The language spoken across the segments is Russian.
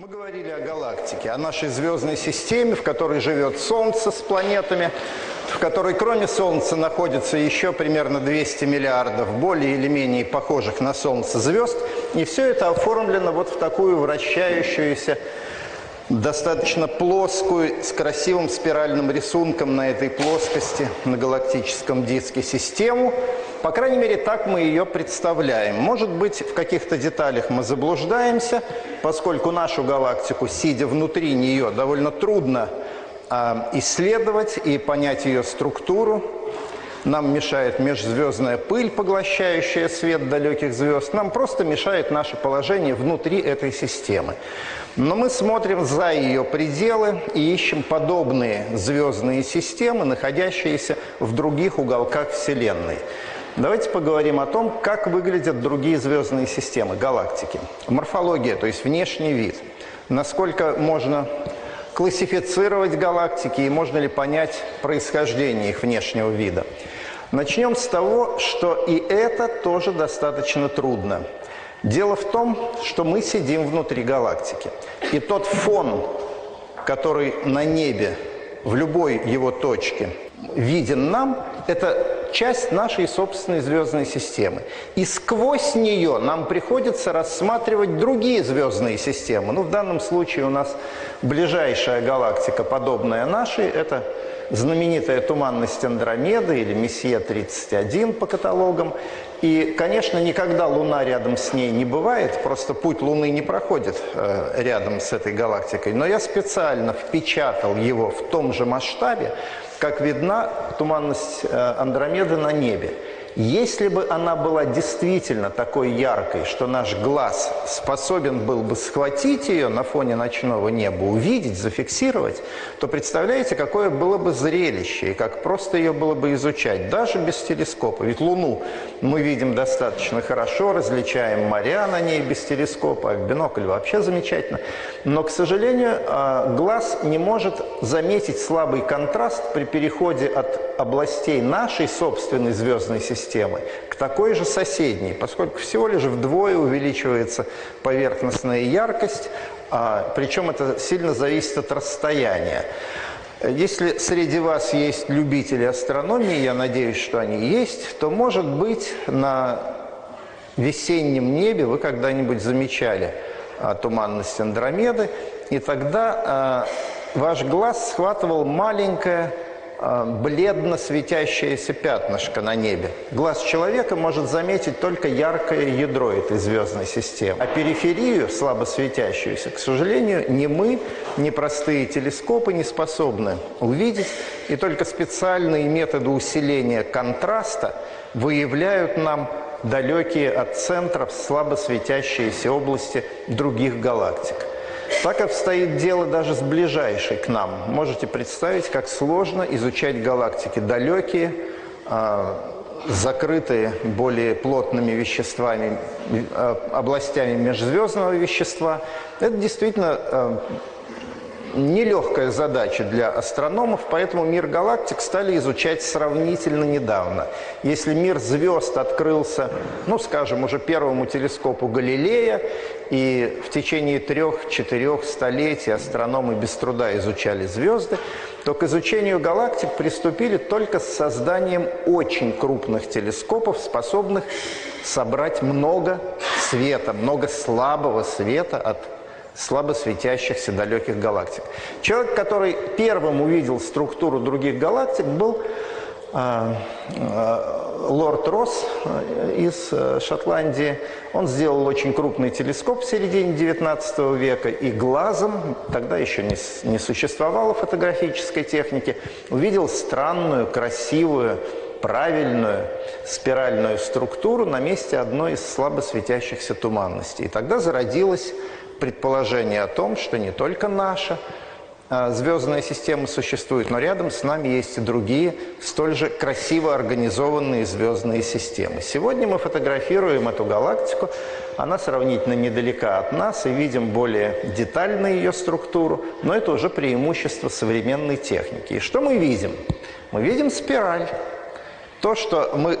Мы говорили о галактике, о нашей звездной системе, в которой живет Солнце с планетами, в которой кроме Солнца находится еще примерно 200 миллиардов более или менее похожих на Солнце звезд. И все это оформлено вот в такую вращающуюся, достаточно плоскую, с красивым спиральным рисунком на этой плоскости, на галактическом диске систему. По крайней мере, так мы ее представляем. Может быть, в каких-то деталях мы заблуждаемся, поскольку нашу галактику, сидя внутри нее, довольно трудно исследовать и понять ее структуру. Нам мешает межзвездная пыль, поглощающая свет далеких звезд. Нам просто мешает наше положение внутри этой системы. Но мы смотрим за ее пределы и ищем подобные звездные системы, находящиеся в других уголках Вселенной. Давайте поговорим о том, как выглядят другие звездные системы, галактики. Морфология, то есть внешний вид. Насколько можно классифицировать галактики и можно ли понять происхождение их внешнего вида. Начнем с того, что и это тоже достаточно трудно. Дело в том, что мы сидим внутри галактики. И тот фон, который на небе, в любой его точке, виден нам, это часть нашей собственной звездной системы. И сквозь нее нам приходится рассматривать другие звездные системы. Ну, в данном случае у нас ближайшая галактика, подобная нашей, это знаменитая туманность Андромеды или Мессье 31 по каталогам. И, конечно, никогда Луна рядом с ней не бывает, просто путь Луны не проходит рядом с этой галактикой. Но я специально впечатал его в том же масштабе, как видна туманность Андромеды на небе. Если бы она была действительно такой яркой, что наш глаз способен был бы схватить ее на фоне ночного неба, увидеть, зафиксировать, то представляете, какое было бы зрелище, и как просто ее было бы изучать, даже без телескопа. Ведь Луну мы видим достаточно хорошо, различаем моря на ней без телескопа, а в бинокль вообще замечательно. Но, к сожалению, глаз не может заметить слабый контраст при переходе от областей нашей собственной звездной системы к такой же соседней, поскольку всего лишь вдвое увеличивается поверхностная яркость, причем это сильно зависит от расстояния. Если среди вас есть любители астрономии, я надеюсь, что они есть, то, может быть, на весеннем небе вы когда-нибудь замечали туманность Андромеды, и тогда ваш глаз схватывал маленькое бледно светящееся пятнышко на небе. Глаз человека может заметить только яркое ядро этой звездной системы. А периферию, слабо светящуюся, к сожалению, ни мы, ни простые телескопы не способны увидеть. И только специальные методы усиления контраста выявляют нам далекие от центров слабо светящиеся области других галактик. Так обстоит дело даже с ближайшей к нам. Можете представить, как сложно изучать галактики далекие, закрытые более плотными веществами, областями межзвездного вещества. Это действительно нелегкая задача для астрономов, поэтому мир галактик стали изучать сравнительно недавно. Если мир звезд открылся, ну, скажем, уже первому телескопу Галилея, и в течение 3-4 столетий астрономы без труда изучали звезды, то к изучению галактик приступили только с созданием очень крупных телескопов, способных собрать много света, много слабого света от слабо светящихся далеких галактик. Человек, который первым увидел структуру других галактик, был лорд Росс из Шотландии. Он сделал очень крупный телескоп в середине 19 века и глазом, тогда еще не существовало фотографической техники, увидел странную, красивую, правильную спиральную структуру на месте одной из слабо светящихся туманностей. И тогда зародилась предположение о том, что не только наша звездная система существует, но рядом с нами есть и другие, столь же красиво организованные звездные системы. Сегодня мы фотографируем эту галактику, она сравнительно недалека от нас, и видим более детально ее структуру, но это уже преимущество современной техники. И что мы видим? Мы видим спираль. То, что мы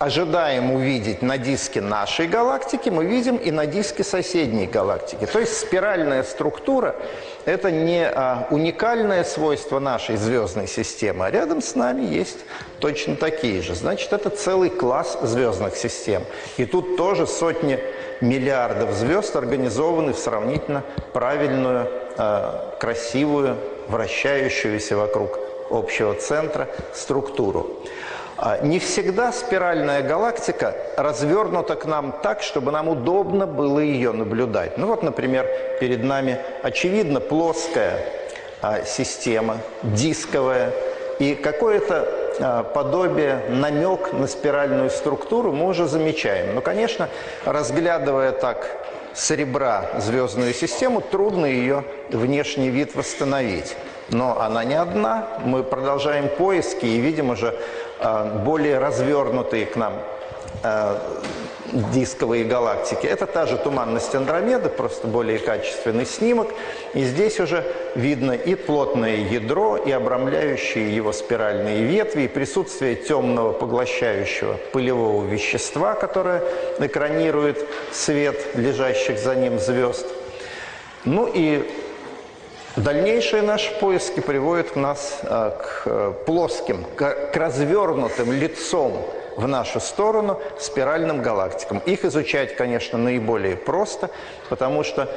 ожидаем увидеть на диске нашей галактики, мы видим и на диске соседней галактики. То есть спиральная структура – это не уникальное свойство нашей звездной системы, а рядом с нами есть точно такие же. Значит, это целый класс звездных систем. И тут тоже сотни миллиардов звезд организованы в сравнительно правильную, красивую, вращающуюся вокруг общего центра структуру. Не всегда спиральная галактика развернута к нам так, чтобы нам удобно было ее наблюдать. Ну вот, например, перед нами очевидно плоская система, дисковая, и какое-то подобие, намек на спиральную структуру мы уже замечаем. Но, конечно, разглядывая так с ребра звездную систему, трудно ее внешний вид восстановить. Но она не одна, мы продолжаем поиски и видим уже более развернутые к нам дисковые галактики. Это та же туманность Андромеды, просто более качественный снимок. И здесь уже видно и плотное ядро, и обрамляющие его спиральные ветви, и присутствие темного поглощающего пылевого вещества, которое экранирует свет лежащих за ним звезд. Ну и дальнейшие наши поиски приводят нас к плоским, к развернутым лицом в нашу сторону спиральным галактикам. Их изучать, конечно, наиболее просто, потому что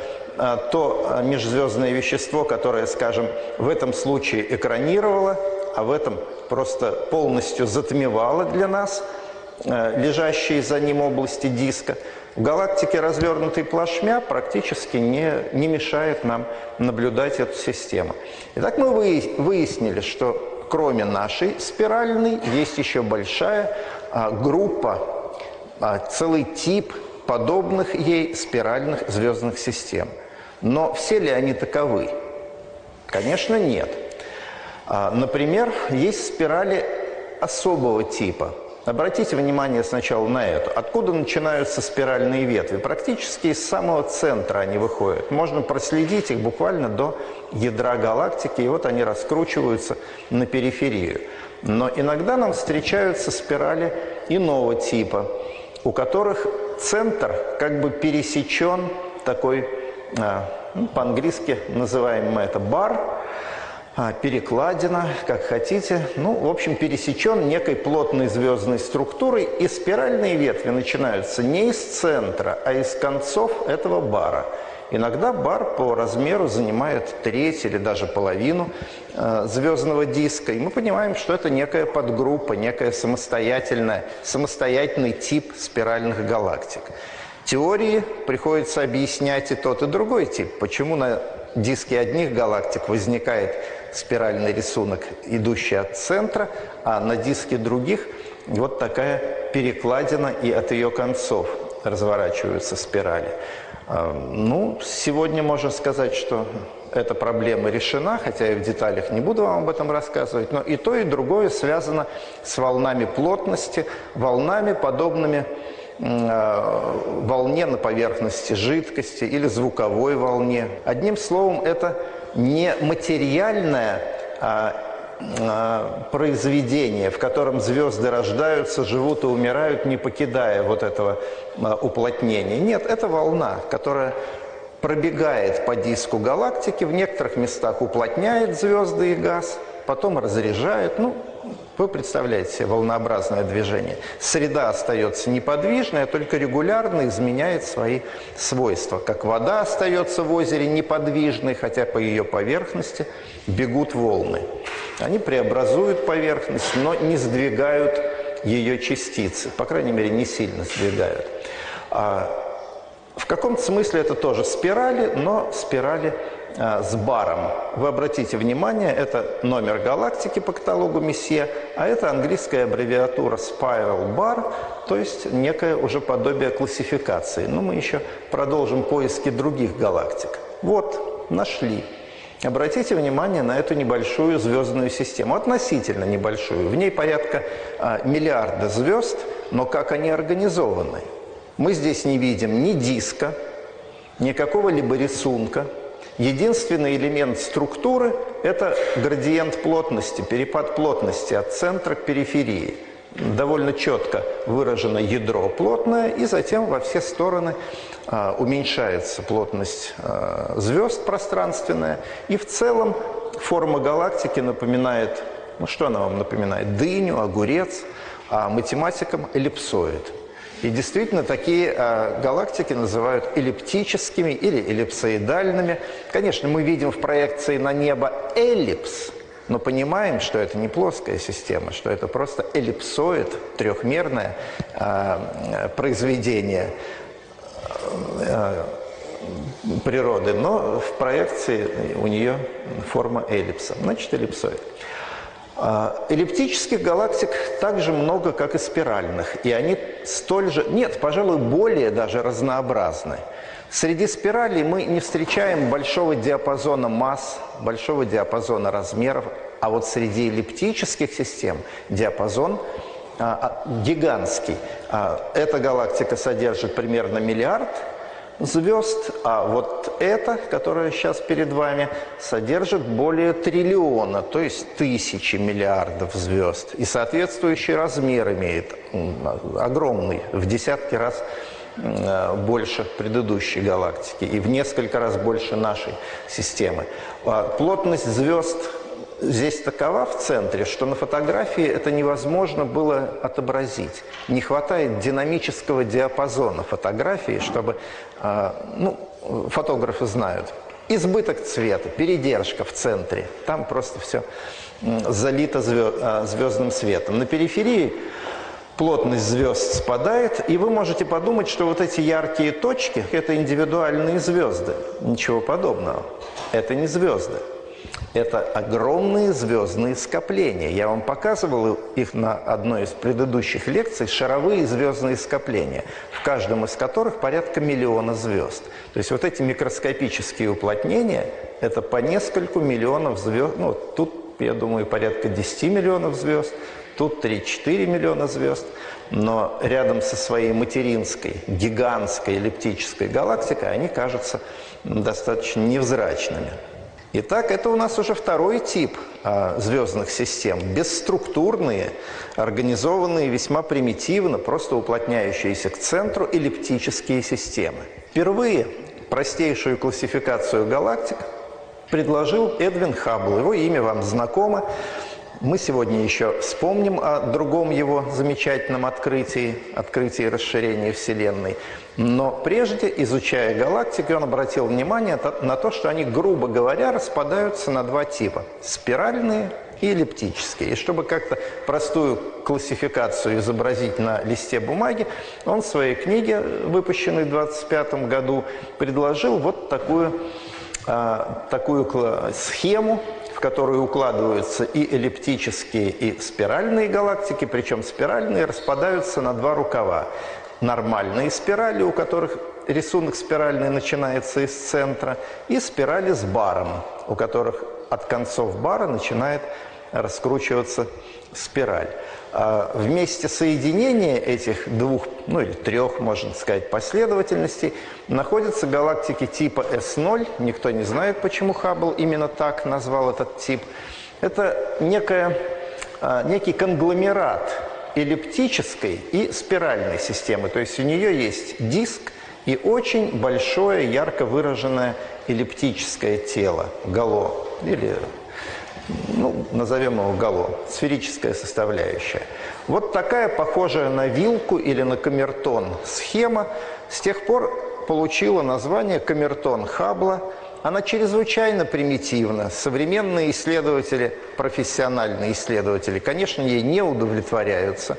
то межзвездное вещество, которое, скажем, в этом случае экранировало, а в этом просто полностью затмевало для нас лежащие за ним области диска, в галактике развернутый плашмя практически не мешает нам наблюдать эту систему. Итак, мы выяснили, что кроме нашей спиральной есть еще большая группа, целый тип подобных ей спиральных звездных систем. Но все ли они таковы? Конечно, нет. Например, есть спирали особого типа. Обратите внимание сначала на это. Откуда начинаются спиральные ветви? Практически из самого центра они выходят. Можно проследить их буквально до ядра галактики, и вот они раскручиваются на периферию. Но иногда нам встречаются спирали иного типа, у которых центр как бы пересечен такой, по-английски называем мы это бар, перекладина, как хотите, ну, в общем, пересечен некой плотной звездной структурой, и спиральные ветви начинаются не из центра, а из концов этого бара. Иногда бар по размеру занимает треть или даже половину звездного диска, и мы понимаем, что это некая подгруппа, некая самостоятельный тип спиральных галактик. Теории приходится объяснять и тот, и другой тип, почему на диске одних галактик возникает спиральный рисунок, идущий от центра, а на диске других вот такая перекладина, и от ее концов разворачиваются спирали. Ну, сегодня можно сказать, что эта проблема решена, хотя я в деталях не буду вам об этом рассказывать, но и то, и другое связано с волнами плотности, волнами, подобными волне на поверхности жидкости или звуковой волне. Одним словом, это не материальное произведение, в котором звезды рождаются, живут и умирают, не покидая вот этого уплотнения. Нет, это волна, которая пробегает по диску галактики, в некоторых местах уплотняет звезды и газ, потом разряжает, ну, вы представляете себе волнообразное движение. Среда остается неподвижной, а только регулярно изменяет свои свойства. Как вода остается в озере неподвижной, хотя по ее поверхности бегут волны. Они преобразуют поверхность, но не сдвигают ее частицы. По крайней мере, не сильно сдвигают. В каком-то смысле это тоже спирали, но спирали с баром. Вы обратите внимание, это номер галактики по каталогу Месье, а это английская аббревиатура Spiral Bar, то есть некое уже подобие классификации. Но мы еще продолжим поиски других галактик. Вот, нашли. Обратите внимание на эту небольшую звездную систему, относительно небольшую. В ней порядка миллиарда звезд, но как они организованы? Мы здесь не видим ни диска, ни какого-либо рисунка. Единственный элемент структуры – это градиент плотности, перепад плотности от центра к периферии. довольно четко выражено ядро плотное, и затем во все стороны уменьшается плотность звезд пространственная. И в целом форма галактики напоминает, ну что она вам напоминает? Дыню, огурец, а математикам эллипсоид. И действительно, такие галактики называют эллиптическими или эллипсоидальными. Конечно, мы видим в проекции на небо эллипс, но понимаем, что это не плоская система, что это просто эллипсоид, трехмерное произведение природы. Но в проекции у нее форма эллипса. Значит, эллипсоид. Эллиптических галактик так же много, как и спиральных, и они столь же, нет, пожалуй, более даже разнообразны. Среди спиралей мы не встречаем большого диапазона масс, большого диапазона размеров, а вот среди эллиптических систем диапазон гигантский. Эта галактика содержит примерно миллиард звезд, а вот эта, которая сейчас перед вами, содержит более триллиона, то есть тысячи миллиардов звезд. И соответствующий размер имеет огромный, в десятки раз больше предыдущей галактики и в несколько раз больше нашей системы. Плотность звезд здесь такова в центре, что на фотографии это невозможно было отобразить. Не хватает динамического диапазона фотографии, чтобы... Ну, фотографы знают. Избыток цвета, передержка в центре. Там просто все залито звездным светом. На периферии плотность звезд спадает, и вы можете подумать, что вот эти яркие точки – это индивидуальные звезды. Ничего подобного. Это не звезды. Это огромные звездные скопления. Я вам показывал их на одной из предыдущих лекций, шаровые звездные скопления, в каждом из которых порядка миллиона звезд. То есть вот эти микроскопические уплотнения, это по нескольку миллионов звезд. Ну, тут, я думаю, порядка 10 миллионов звезд, тут 3-4 миллиона звезд. Но рядом со своей материнской, гигантской эллиптической галактикой они кажутся достаточно невзрачными. Итак, это у нас уже второй тип звездных систем. Бесструктурные, организованные весьма примитивно, просто уплотняющиеся к центру эллиптические системы. Впервые простейшую классификацию галактик предложил Эдвин Хаббл. Его имя вам знакомо. Мы сегодня еще вспомним о другом его замечательном открытии, открытии расширения Вселенной. Но прежде, изучая галактики, он обратил внимание на то, что они, грубо говоря, распадаются на два типа – спиральные и эллиптические. И чтобы как-то простую классификацию изобразить на листе бумаги, он в своей книге, выпущенной в 1925 году, предложил вот такую схему, в которую укладываются и эллиптические, и спиральные галактики, причем спиральные распадаются на два рукава. Нормальные спирали, у которых рисунок спиральный начинается из центра, и спирали с баром, у которых от концов бара начинает раскручиваться спираль. Вместе соединения этих двух, ну или трех, можно сказать, последовательностей находятся галактики типа S0. Никто не знает, почему Хаббл именно так назвал этот тип. Это некий конгломерат эллиптической и спиральной системы. То есть у нее есть диск и очень большое, ярко выраженное эллиптическое тело, гало или... Ну, назовем его гало, сферическая составляющая. Вот такая, похожая на вилку или на камертон схема, с тех пор получила название камертон Хаббла. Она чрезвычайно примитивна. Современные исследователи, профессиональные исследователи, конечно, ей не удовлетворяются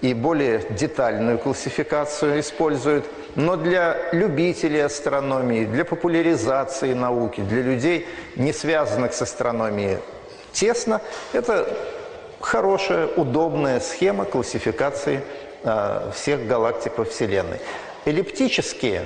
и более детальную классификацию используют. Но для любителей астрономии, для популяризации науки, для людей, не связанных с астрономией, тесно, это хорошая, удобная схема классификации всех галактик во Вселенной. Эллиптические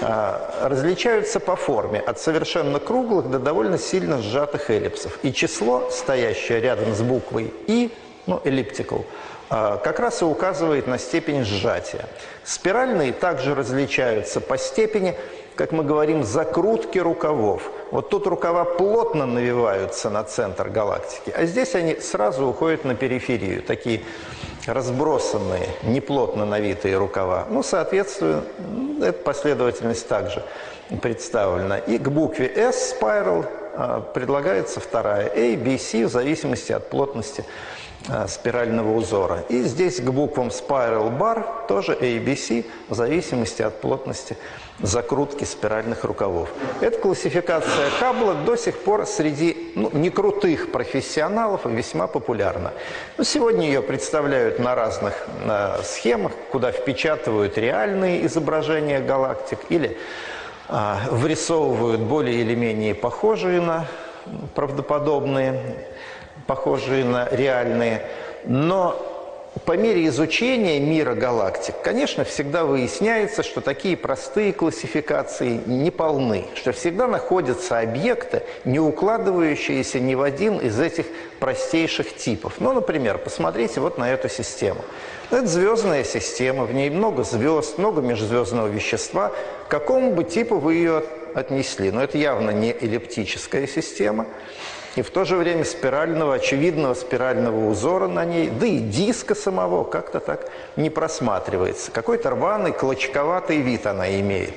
различаются по форме от совершенно круглых до довольно сильно сжатых эллипсов. И число, стоящее рядом с буквой «и», ну, эллиптикал, как раз и указывает на степень сжатия. Спиральные также различаются по степени, как мы говорим, закрутки рукавов. Вот тут рукава плотно навиваются на центр галактики, а здесь они сразу уходят на периферию. Такие разбросанные, неплотно навитые рукава. Ну, соответственно, эта последовательность также представлена. И к букве S, spiral, предлагается вторая, A, B, C, в зависимости от плотности спирального узора. И здесь к буквам spiral bar тоже A, B, C, в зависимости от плотности закрутки спиральных рукавов. Эта классификация Хаббла до сих пор среди некрутых профессионалов весьма популярна. Но сегодня ее представляют на разных схемах, куда впечатывают реальные изображения галактик или врисовывают более или менее похожие на правдоподобные, похожие на реальные. Но по мере изучения мира галактик, конечно, всегда выясняется, что такие простые классификации не полны, что всегда находятся объекты, не укладывающиеся ни в один из этих простейших типов. Ну, например, посмотрите вот на эту систему. Это звездная система, в ней много звезд, много межзвездного вещества. К какому бы типу вы ее отнесли? Но это явно не эллиптическая система. И в то же время спирального, очевидного спирального узора на ней, да и диска самого как-то так не просматривается. Какой-то рваный, клочковатый вид она имеет.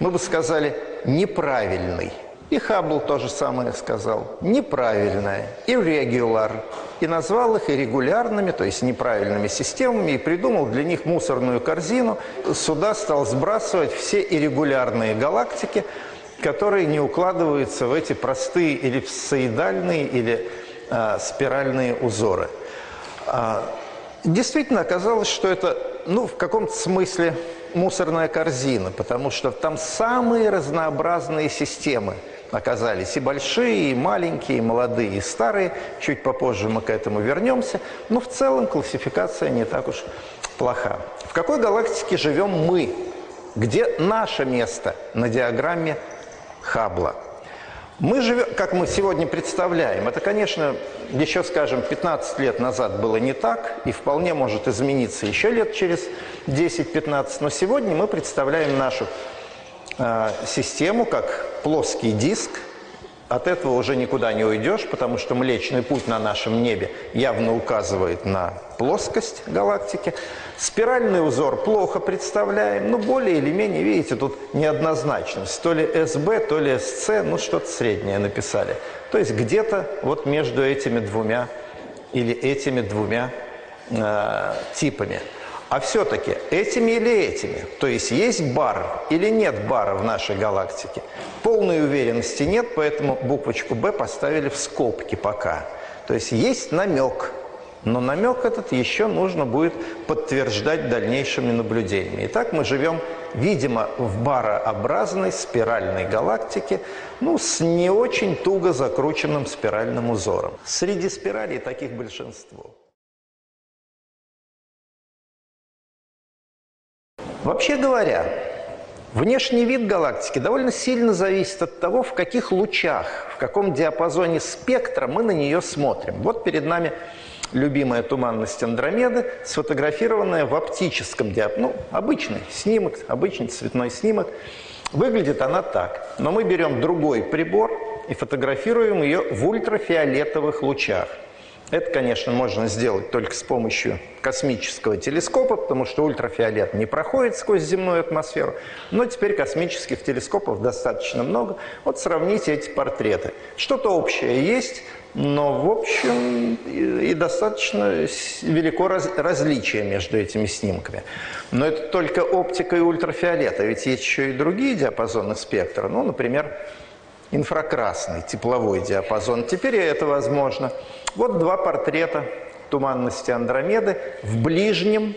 Мы бы сказали «неправильный». И Хаббл то же самое сказал. Неправильное, irregular. И назвал их иррегулярными, то есть неправильными системами, и придумал для них мусорную корзину. Сюда стал сбрасывать все иррегулярные галактики, которые не укладываются в эти простые эллипсоидальные или спиральные узоры. Действительно оказалось, что это, в каком-то смысле, мусорная корзина, потому что там самые разнообразные системы оказались, и большие, и маленькие, и молодые, и старые. Чуть попозже мы к этому вернемся, но в целом классификация не так уж плоха. В какой галактике живем мы? Где наше место на диаграмме Хаббла? Мы живем, как мы сегодня представляем, это, конечно, еще, скажем, 15 лет назад было не так, и вполне может измениться еще лет через 10-15, но сегодня мы представляем нашу систему как плоский диск. От этого уже никуда не уйдешь, потому что Млечный путь на нашем небе явно указывает на плоскость галактики. Спиральный узор плохо представляем, но более или менее, видите, тут неоднозначность. То ли СБ, то ли СЦ, что-то среднее написали. То есть где-то вот между этими двумя или этими двумя типами. А все-таки этими или этими? То есть есть бар или нет бара в нашей галактике? Полной уверенности нет, поэтому буквочку «Б» поставили в скобки пока. То есть есть намек. Но намек этот еще нужно будет подтверждать дальнейшими наблюдениями. Итак, мы живем, видимо, в барообразной спиральной галактике, с не очень туго закрученным спиральным узором. Среди спиралей таких большинство. Вообще говоря, внешний вид галактики довольно сильно зависит от того, в каких лучах, в каком диапазоне спектра мы на нее смотрим. Вот перед нами любимая туманность Андромеды, сфотографированная в оптическом диапазоне. Обычный снимок, обычный цветной снимок. Выглядит она так. Но мы берем другой прибор и фотографируем ее в ультрафиолетовых лучах. Это, конечно, можно сделать только с помощью космического телескопа, потому что ультрафиолет не проходит сквозь земную атмосферу. Но теперь космических телескопов достаточно много. Вот сравните эти портреты. Что-то общее есть, но, в общем, и достаточно велико различие между этими снимками. Но это только оптика и ультрафиолет. А ведь есть еще и другие диапазоны спектра. Например, инфракрасный, тепловой диапазон. Теперь это возможно. Вот два портрета туманности Андромеды в ближнем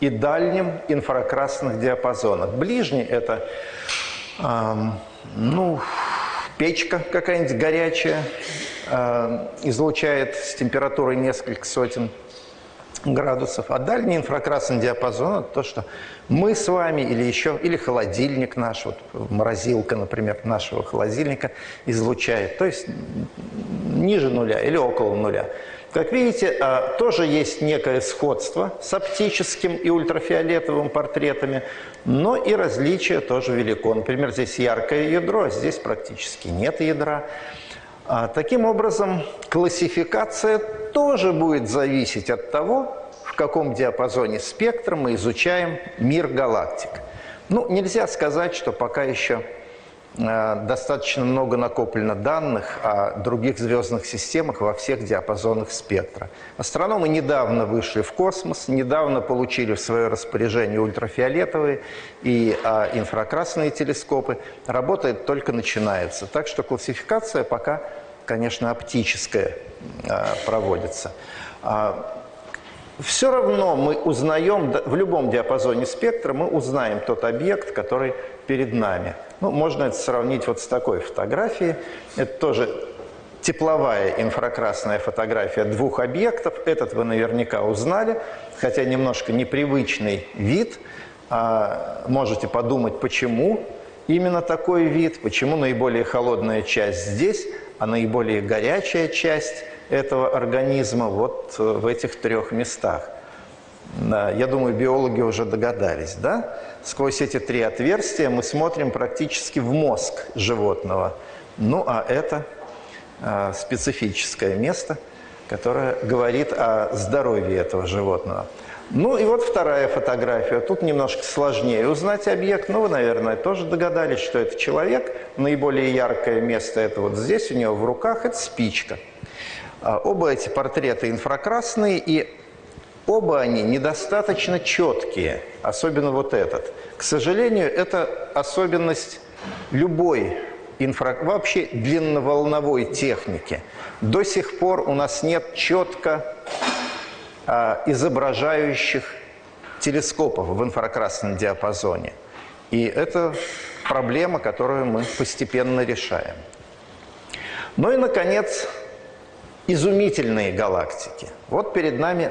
и дальнем инфракрасных диапазонах. Ближний – это печка какая-нибудь горячая, излучает с температурой несколько сотен градусов. А дальний инфракрасный диапазон – это то, что мы с вами или холодильник наш, морозилка, например, нашего холодильника излучает, то есть ниже нуля или около нуля. Как видите, тоже есть некое сходство с оптическим и ультрафиолетовым портретами, но и различие тоже велико. Например, здесь яркое ядро, а здесь практически нет ядра. Таким образом, классификация тоже будет зависеть от того, в каком диапазоне спектра мы изучаем мир галактик. Ну, нельзя сказать, что пока еще достаточно много накоплено данных о других звездных системах во всех диапазонах спектра. Астрономы недавно вышли в космос, недавно получили в свое распоряжение ультрафиолетовые и инфракрасные телескопы. Работа только начинается. Так что классификация пока, конечно, оптическая проводится. Все равно мы узнаем, в любом диапазоне спектра мы узнаем тот объект, который перед нами. Ну, можно это сравнить вот с такой фотографией. Это тоже тепловая инфракрасная фотография двух объектов. Этот вы наверняка узнали, хотя немножко непривычный вид. Можете подумать, почему именно такой вид, почему наиболее холодная часть здесь, а наиболее горячая часть этого организма вот в этих трех местах. Я думаю, биологи уже догадались, да? Сквозь эти три отверстия мы смотрим практически в мозг животного. Ну, а это специфическое место, которое говорит о здоровье этого животного. Ну, и вот вторая фотография. Тут немножко сложнее узнать объект. Ну, вы, наверное, тоже догадались, что это человек. Наиболее яркое место – это вот здесь, у него в руках – это спичка. Оба эти портрета инфракрасные, и оба они недостаточно четкие, особенно вот этот. К сожалению, это особенность любой вообще длинноволновой техники. До сих пор у нас нет четко изображающих телескопов в инфракрасном диапазоне. И это проблема, которую мы постепенно решаем. Ну и, наконец, изумительные галактики. Вот перед нами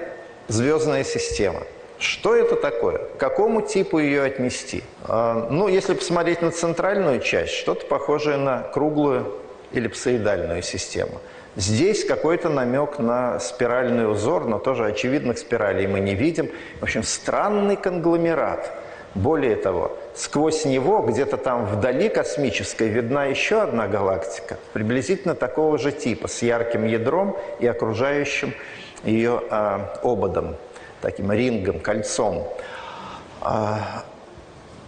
звездная система. Что это такое? К какому типу ее отнести? Ну, если посмотреть на центральную часть, что-то похожее на круглую эллипсоидальную систему. Здесь какой-то намек на спиральный узор, но тоже очевидных спиралей мы не видим. В общем, странный конгломерат. Более того, сквозь него, где-то там вдали космической, видна еще одна галактика, приблизительно такого же типа, с ярким ядром и окружающим ее ободом, таким рингом, кольцом.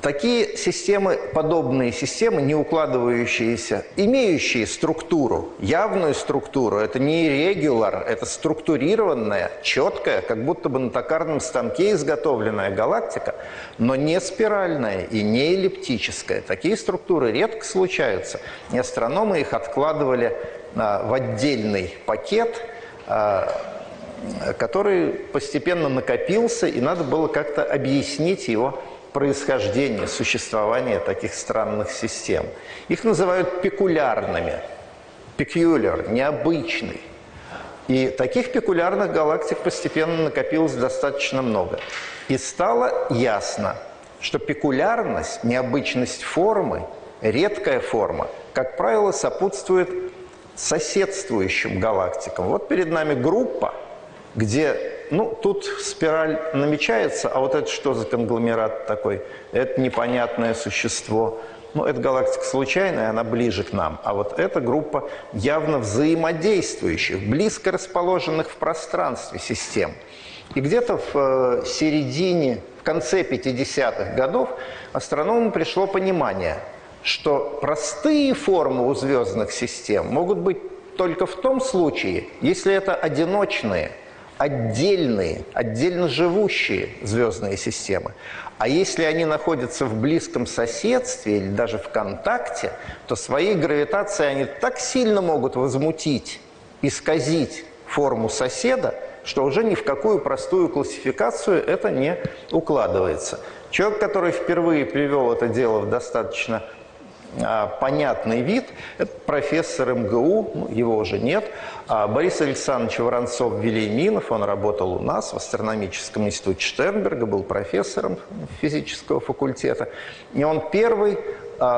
Такие системы, подобные системы, не укладывающиеся, имеющие структуру, явную структуру, это не irregular, это структурированная, четкая, как будто бы на токарном станке изготовленная галактика, но не спиральная и не эллиптическая. Такие структуры редко случаются, и астрономы их откладывали в отдельный пакет, который постепенно накопился, и надо было как-то объяснить его происхождение, существование таких странных систем. Их называют пекулярными. Peculiar, необычный. И таких пекулярных галактик постепенно накопилось достаточно много. И стало ясно, что пекулярность, необычность формы, редкая форма, как правило, сопутствует соседствующим галактикам. Вот перед нами группа, где, ну, тут спираль намечается, а вот это что за конгломерат такой? Это непонятное существо. Ну, это галактика случайная, она ближе к нам. А вот эта группа явно взаимодействующих, близко расположенных в пространстве систем. И где-то в середине, в конце 50-х годов астрономам пришло понимание, что простые формы у звездных систем могут быть только в том случае, если это одиночные, отдельные, отдельно живущие звездные системы. А если они находятся в близком соседстве или даже в контакте, то своей гравитацией они так сильно могут возмутить, исказить форму соседа, что уже ни в какую простую классификацию это не укладывается. Человек, который впервые привел это дело в достаточно понятный вид, это профессор МГУ, его уже нет, Борис Александрович Воронцов-Велиминов, он работал у нас в астрономическом институте Штернберга, был профессором физического факультета, и он первый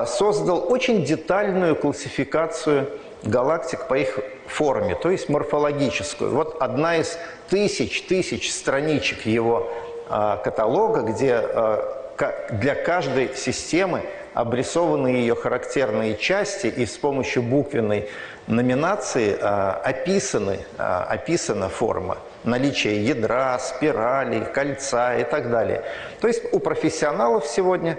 создал очень детальную классификацию галактик по их форме, то есть морфологическую. Вот одна из тысяч страничек его каталога, где для каждой системы обрисованы ее характерные части и с помощью буквенной номинации описана форма наличие ядра, спирали, кольца и так далее. То есть у профессионалов сегодня,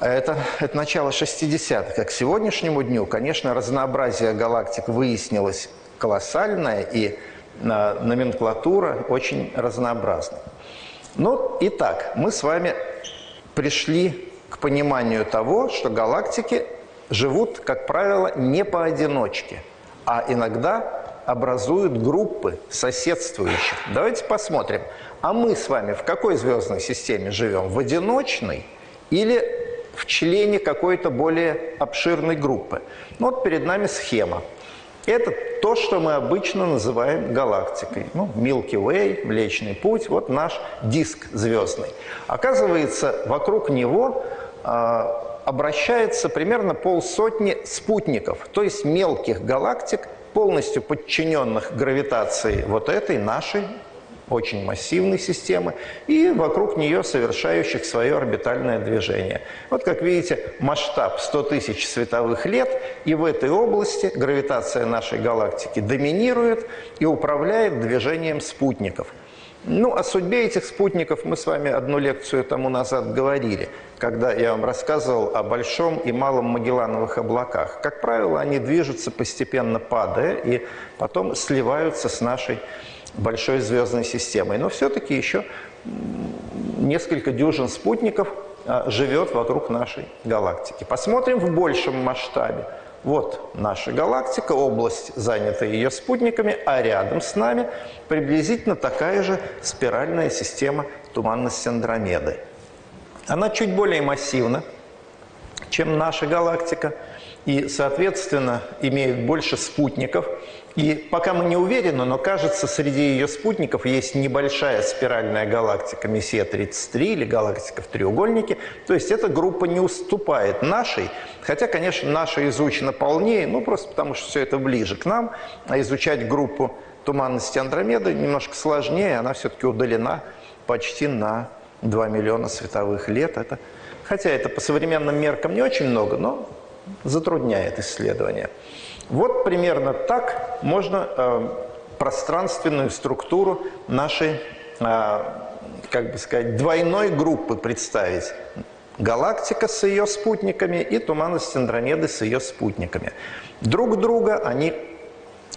это начало 60-х, как к сегодняшнему дню, конечно, разнообразие галактик выяснилось колоссальное, и номенклатура очень разнообразна. Ну, итак, мы с вами пришли к пониманию того, что галактики живут, как правило, не поодиночке, а иногда образуют группы соседствующих. Давайте посмотрим, а мы с вами в какой звездной системе живем? В одиночной или в члене какой-то более обширной группы? Ну, вот перед нами схема. Это то, что мы обычно называем галактикой. Ну, Milky Way, Млечный путь, вот наш диск звездный. Оказывается, вокруг него обращается примерно полсотни спутников, то есть мелких галактик, полностью подчиненных гравитации вот этой нашей очень массивной системы и вокруг нее совершающих свое орбитальное движение. Вот, как видите, масштаб 100 тысяч световых лет, и в этой области гравитация нашей галактики доминирует и управляет движением спутников. Ну, о судьбе этих спутников мы с вами одну лекцию тому назад говорили, когда я вам рассказывал о Большом и Малом Магеллановых облаках. Как правило, они движутся, постепенно падая, и потом сливаются с нашей Большой звездной системой. Но все-таки еще несколько дюжин спутников живет вокруг нашей галактики. Посмотрим в большем масштабе. Вот наша галактика, область, занятая ее спутниками, а рядом с нами приблизительно такая же спиральная система туманности Андромеды. Она чуть более массивна, чем наша галактика, и, соответственно, имеет больше спутников. И пока мы не уверены, но кажется, среди ее спутников есть небольшая спиральная галактика Мессье 33 или галактика в треугольнике. То есть эта группа не уступает нашей, хотя, конечно, наша изучена полнее, ну просто потому, что все это ближе к нам. А изучать группу туманности Андромеды немножко сложнее, она все-таки удалена почти на 2 миллиона световых лет. Хотя это по современным меркам не очень много, но затрудняет исследование. Вот примерно так можно пространственную структуру нашей, как бы сказать, двойной группы представить. Галактика с ее спутниками и туманность Андромеды с ее спутниками. Друг друга они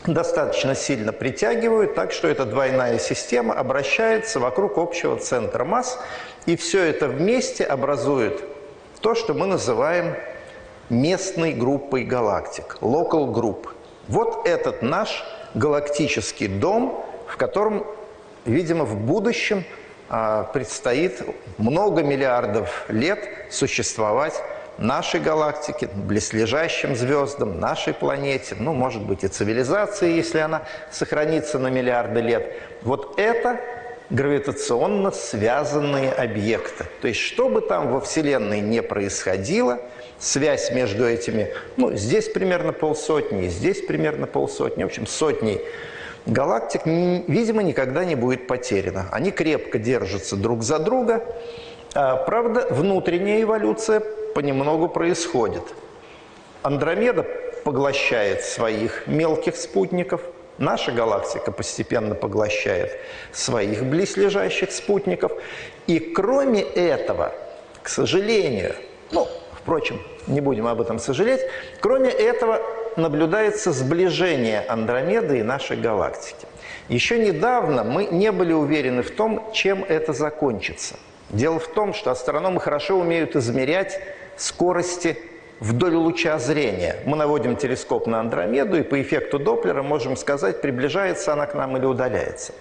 достаточно сильно притягивают, так что эта двойная система обращается вокруг общего центра масс, и все это вместе образует то, что мы называем местной группой галактик, local group. Вот этот наш галактический дом, в котором, видимо, в будущем предстоит много миллиардов лет существовать нашей галактике, близлежащим звездам, нашей планете, ну, может быть, и цивилизации, если она сохранится на миллиарды лет. Вот это гравитационно связанные объекты. То есть, что бы там во Вселенной не происходило, связь между этими, ну, здесь примерно полсотни, здесь примерно полсотни, в общем, сотни галактик, видимо, никогда не будет потеряно. Они крепко держатся друг за друга. Правда, внутренняя эволюция понемногу происходит. Андромеда поглощает своих мелких спутников, наша галактика постепенно поглощает своих близлежащих спутников. И кроме этого, к сожалению, ну, впрочем, не будем об этом сожалеть. Кроме этого, наблюдается сближение Андромеды и нашей галактики. Еще недавно мы не были уверены в том, чем это закончится. Дело в том, что астрономы хорошо умеют измерять скорости вдоль луча зрения. Мы наводим телескоп на Андромеду, и по эффекту Доплера можем сказать, приближается она к нам или удаляется.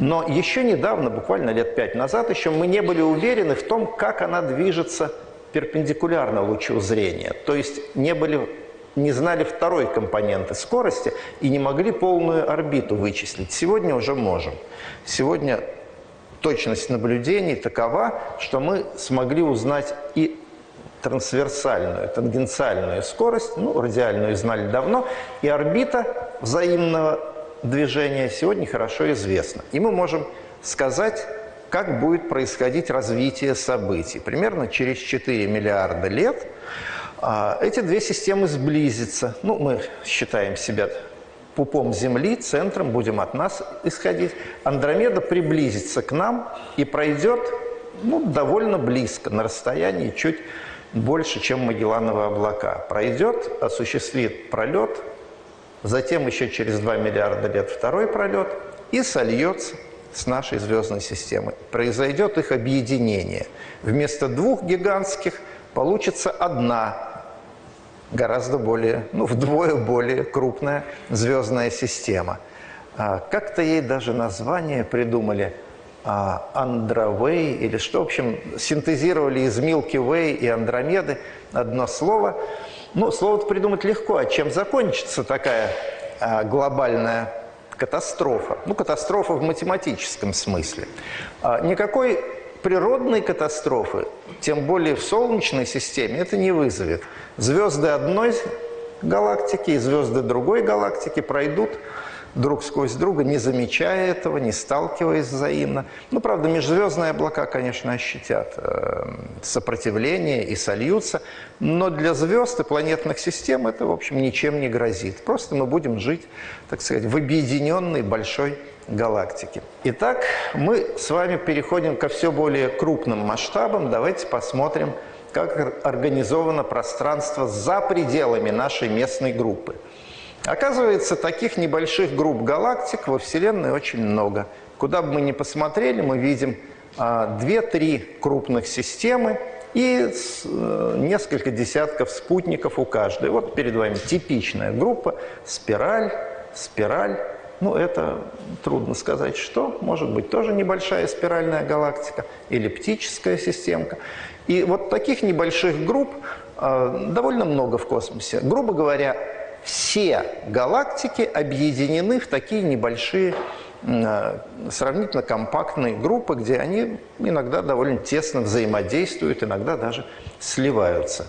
Но еще недавно, буквально лет 5 назад, еще мы не были уверены в том, как она движется перпендикулярно лучу зрения, то есть не знали второй компоненты скорости и не могли полную орбиту вычислить. Сегодня уже можем. Сегодня точность наблюдений такова, что мы смогли узнать и трансверсальную, тангенциальную скорость, ну, радиальную знали давно, и орбита взаимного движения сегодня хорошо известна. И мы можем сказать, как будет происходить развитие событий. Примерно через 4 миллиарда лет эти две системы сблизятся. Ну, мы считаем себя пупом Земли, центром, будем от нас исходить, Андромеда приблизится к нам и пройдет, ну, довольно близко, на расстоянии чуть больше, чем Магеллановы облака. Пройдет, осуществит пролет, затем еще через 2 миллиарда лет второй пролет и сольется с нашей звездной системой. Произойдет их объединение. Вместо двух гигантских получится одна, гораздо более, ну, вдвое более крупная звездная система. Как-то ей даже название придумали Андровей или что, в общем, синтезировали из Милки Вэй и Андромеды одно слово. Ну, слово-то придумать легко, а чем закончится такая глобальная катастрофа? Ну, катастрофа в математическом смысле. Никакой природной катастрофы, тем более в Солнечной системе, это не вызовет. Звезды одной галактики и звезды другой галактики пройдут друг сквозь друга, не замечая этого, не сталкиваясь взаимно. Ну, правда, межзвездные облака, конечно, ощутят сопротивление и сольются, но для звезд и планетных систем это, в общем, ничем не грозит. Просто мы будем жить, так сказать, в объединенной большой галактике. Итак, мы с вами переходим ко все более крупным масштабам. Давайте посмотрим, как организовано пространство за пределами нашей местной группы. Оказывается, таких небольших групп галактик во Вселенной очень много. Куда бы мы ни посмотрели, мы видим 2-3 крупных системы и несколько десятков спутников у каждой. Вот перед вами типичная группа, спираль, спираль. Ну, это трудно сказать, что. Может быть, тоже небольшая спиральная галактика, эллиптическая системка. И вот таких небольших групп довольно много в космосе. Грубо говоря, все галактики объединены в такие небольшие, сравнительно компактные группы, где они иногда довольно тесно взаимодействуют, иногда даже сливаются.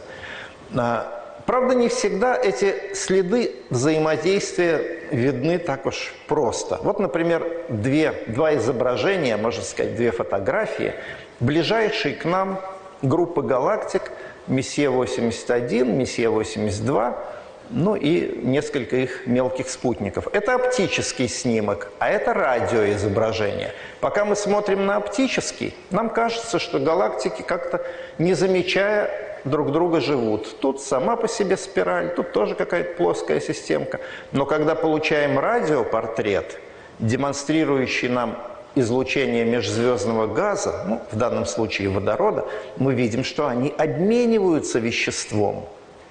Правда, не всегда эти следы взаимодействия видны так уж просто. Вот, например, два изображения, можно сказать, две фотографии, ближайшие к нам группы галактик Мессье 81, Мессье 82, ну и несколько их мелких спутников. Это оптический снимок, а это радиоизображение. Пока мы смотрим на оптический, нам кажется, что галактики как-то, не замечая друг друга, живут. Тут сама по себе спираль, тут тоже какая-то плоская системка. Но когда получаем радиопортрет, демонстрирующий нам излучение межзвездного газа, ну, в данном случае водорода, мы видим, что они обмениваются веществом.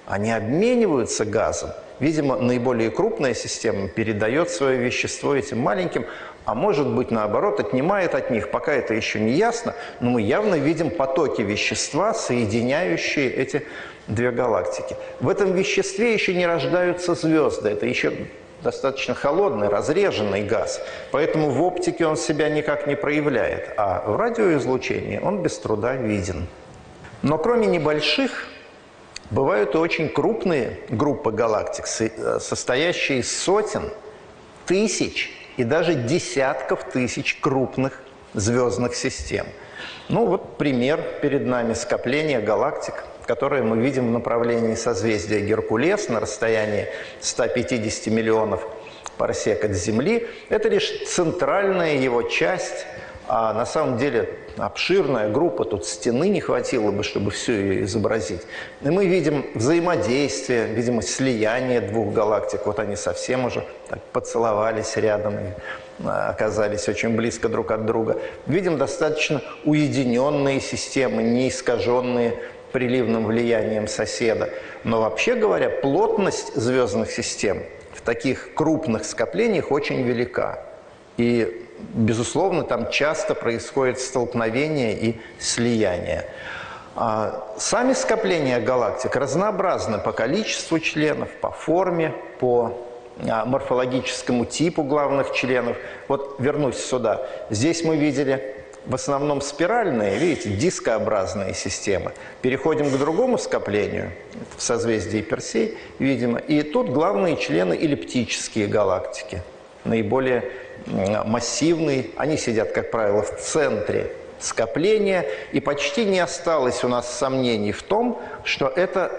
Они обмениваются газом. Видимо, наиболее крупная система передает свое вещество этим маленьким, а может быть, наоборот, отнимает от них. Пока это еще не ясно, но мы явно видим потоки вещества, соединяющие эти две галактики. В этом веществе еще не рождаются звезды. Это еще достаточно холодный, разреженный газ. Поэтому в оптике он себя никак не проявляет, а в радиоизлучении он без труда виден. Но кроме небольших, бывают и очень крупные группы галактик, состоящие из сотен, тысяч и даже десятков тысяч крупных звездных систем. Ну вот пример перед нами скопления галактик, которые мы видим в направлении созвездия Геркулес на расстоянии 150 миллионов парсек от Земли. Это лишь центральная его часть, а на самом деле обширная группа, тут стены не хватило бы, чтобы всю ее изобразить. И мы видим взаимодействие, видимо, слияние двух галактик. Вот они совсем уже так поцеловались рядом и оказались очень близко друг от друга. Видим достаточно уединенные системы, не искаженные приливным влиянием соседа. Но вообще говоря, плотность звездных систем в таких крупных скоплениях очень велика. И, безусловно, там часто происходит столкновение и слияние. Сами скопления галактик разнообразны по количеству членов, по форме, по морфологическому типу главных членов. Вот вернусь сюда. Здесь мы видели в основном спиральные, видите, дискообразные системы. Переходим к другому скоплению, в созвездии Персей, видимо. И тут главные члены эллиптические галактики, наиболее массивные. Они сидят, как правило, в центре скопления, и почти не осталось у нас сомнений в том, что это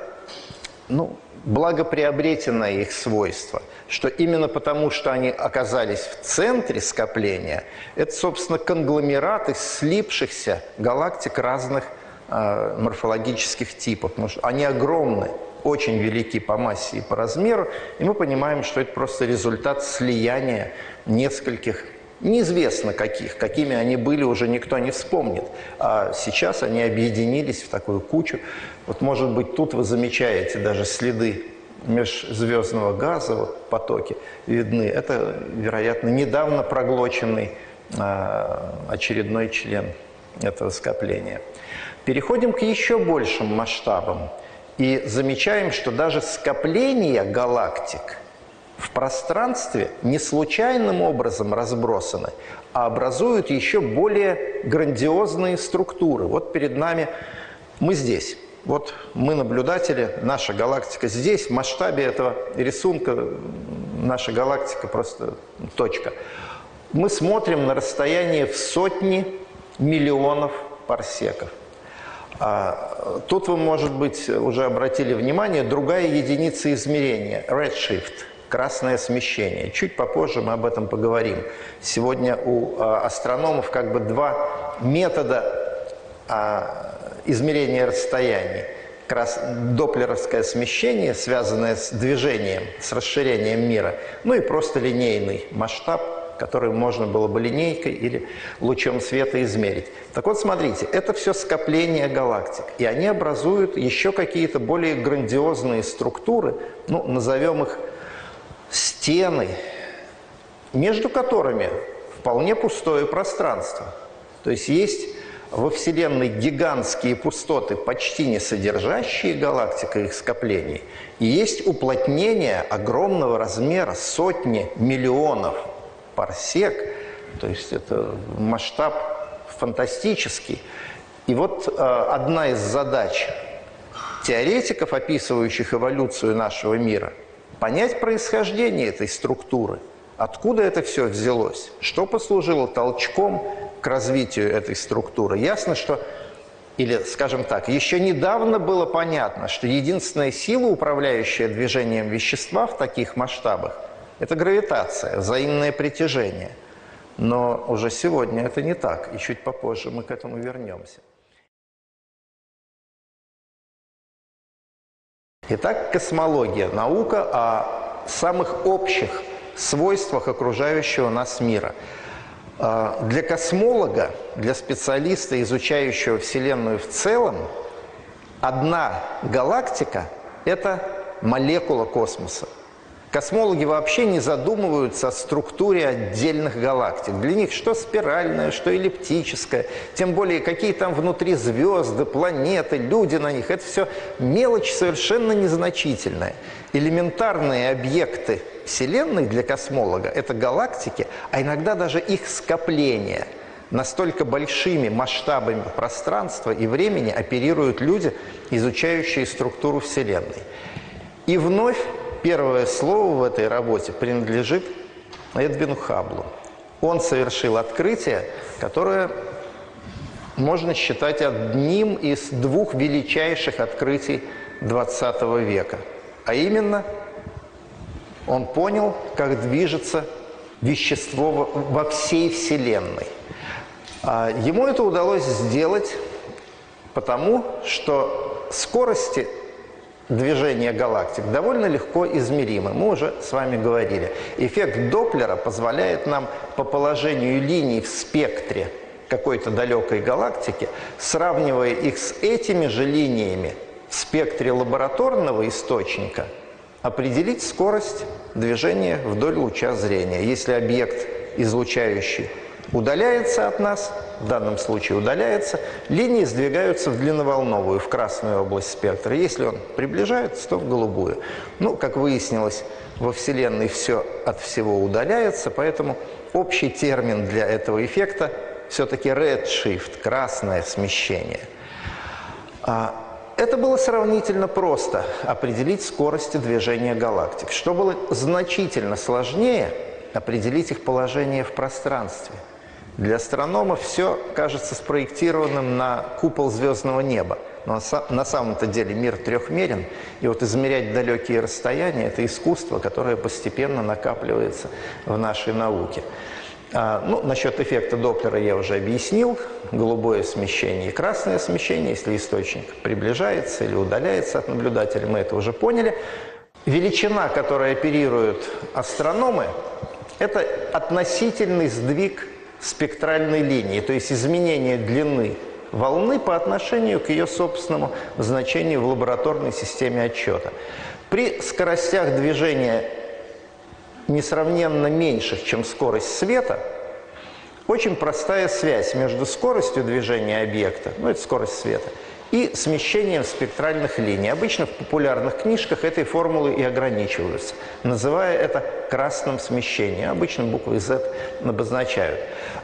ну, благоприобретенное их свойство, что именно потому, что они оказались в центре скопления, это, собственно, конгломерат из слипшихся галактик разных морфологических типов. Потому что они огромны, очень велики по массе и по размеру, и мы понимаем, что это просто результат слияния нескольких, неизвестно каких, какими они были, уже никто не вспомнит. А сейчас они объединились в такую кучу. Вот, может быть, тут вы замечаете даже следы межзвездного газа, вот потоки видны. Это, вероятно, недавно проглоченный очередной член этого скопления. Переходим к еще большим масштабам и замечаем, что даже скопление галактик в пространстве не случайным образом разбросаны, а образуют еще более грандиозные структуры. Вот перед нами мы здесь. Вот мы наблюдатели, наша галактика здесь. В масштабе этого рисунка наша галактика просто точка. Мы смотрим на расстояние в сотни миллионов парсеков. Тут вы, может быть, уже обратили внимание, другая единица измерения – redshift. Красное смещение. Чуть попозже мы об этом поговорим. Сегодня у астрономов как бы два метода измерения расстояний. Доплеровское смещение, связанное с движением, с расширением мира, ну и просто линейный масштаб, который можно было бы линейкой или лучом света измерить. Так вот, смотрите, это все скопление галактик, и они образуют еще какие-то более грандиозные структуры, ну, назовем их стены, между которыми вполне пустое пространство. То есть есть во Вселенной гигантские пустоты, почти не содержащие галактика и их скоплений, и есть уплотнение огромного размера, сотни миллионов парсек, то есть это масштаб фантастический. И вот одна из задач теоретиков, описывающих эволюцию нашего мира, понять происхождение этой структуры, откуда это все взялось, что послужило толчком к развитию этой структуры. Ясно, что, или, скажем так, еще недавно было понятно, что единственная сила, управляющая движением вещества в таких масштабах, это гравитация, взаимное притяжение. Но уже сегодня это не так, и чуть попозже мы к этому вернемся. Итак, космология – наука о самых общих свойствах окружающего нас мира. Для космолога, для специалиста, изучающего Вселенную в целом, одна галактика – это молекула космоса. Космологи вообще не задумываются о структуре отдельных галактик. Для них что спиральное, что эллиптическое, тем более какие там внутри звезды, планеты, люди на них. Это все мелочь совершенно незначительная. Элементарные объекты Вселенной для космолога – это галактики, а иногда даже их скопления. Настолько большими масштабами пространства и времени оперируют люди, изучающие структуру Вселенной. И вновь первое слово в этой работе принадлежит Эдвину Хабблу. Он совершил открытие, которое можно считать одним из двух величайших открытий XX века. А именно, он понял, как движется вещество во всей Вселенной. Ему это удалось сделать потому, что скорости движение галактик довольно легко измеримо, мы уже с вами говорили. Эффект Доплера позволяет нам по положению линий в спектре какой-то далекой галактики, сравнивая их с этими же линиями в спектре лабораторного источника, определить скорость движения вдоль луча зрения. Если объект, излучающий, удаляется от нас, в данном случае удаляется, линии сдвигаются в длинноволновую, в красную область спектра. Если он приближается, то в голубую. Ну, как выяснилось, во Вселенной все от всего удаляется, поэтому общий термин для этого эффекта все-таки redshift, красное смещение. Это было сравнительно просто – определить скорости движения галактик. Что было значительно сложнее – определить их положение в пространстве. Для астрономов все кажется спроектированным на купол звездного неба. Но на самом-то деле мир трехмерен, и вот измерять далекие расстояния – это искусство, которое постепенно накапливается в нашей науке. Ну, насчет эффекта Доплера я уже объяснил. Голубое смещение и красное смещение, если источник приближается или удаляется от наблюдателя, мы это уже поняли. Величина, которой оперируют астрономы, это относительный сдвиг спектральной линии, то есть изменение длины волны по отношению к ее собственному значению в лабораторной системе отчета. При скоростях движения несравненно меньших, чем скорость света, очень простая связь между скоростью движения объекта, ну это скорость света, и смещением спектральных линий. Обычно в популярных книжках этой формулы и ограничиваются, называя это красным смещением. Обычно буквы Z обозначают.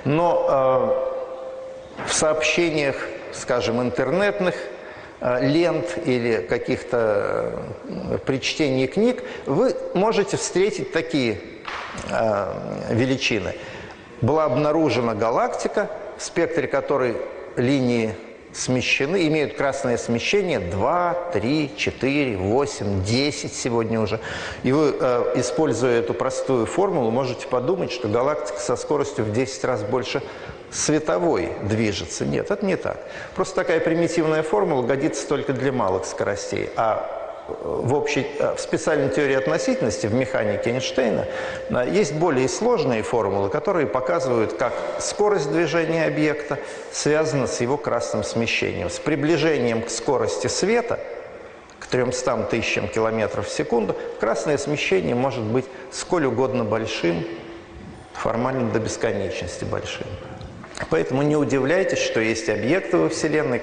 Но в сообщениях, скажем, интернетных лент или каких-то при чтении книг вы можете встретить такие величины. Была обнаружена галактика, в спектре которой линии смещены, имеют красное смещение 2, 3, 4, 8, 10 сегодня уже. И вы, используя эту простую формулу, можете подумать, что галактика со скоростью в 10 раз больше световой движется. Нет, это не так. Просто такая примитивная формула годится только для малых скоростей. А в специальной теории относительности, в механике Эйнштейна, есть более сложные формулы, которые показывают, как скорость движения объекта связана с его красным смещением. С приближением к скорости света, к 300 тысячам километров в секунду, красное смещение может быть сколь угодно большим, формально до бесконечности большим. Поэтому не удивляйтесь, что есть объекты во Вселенной,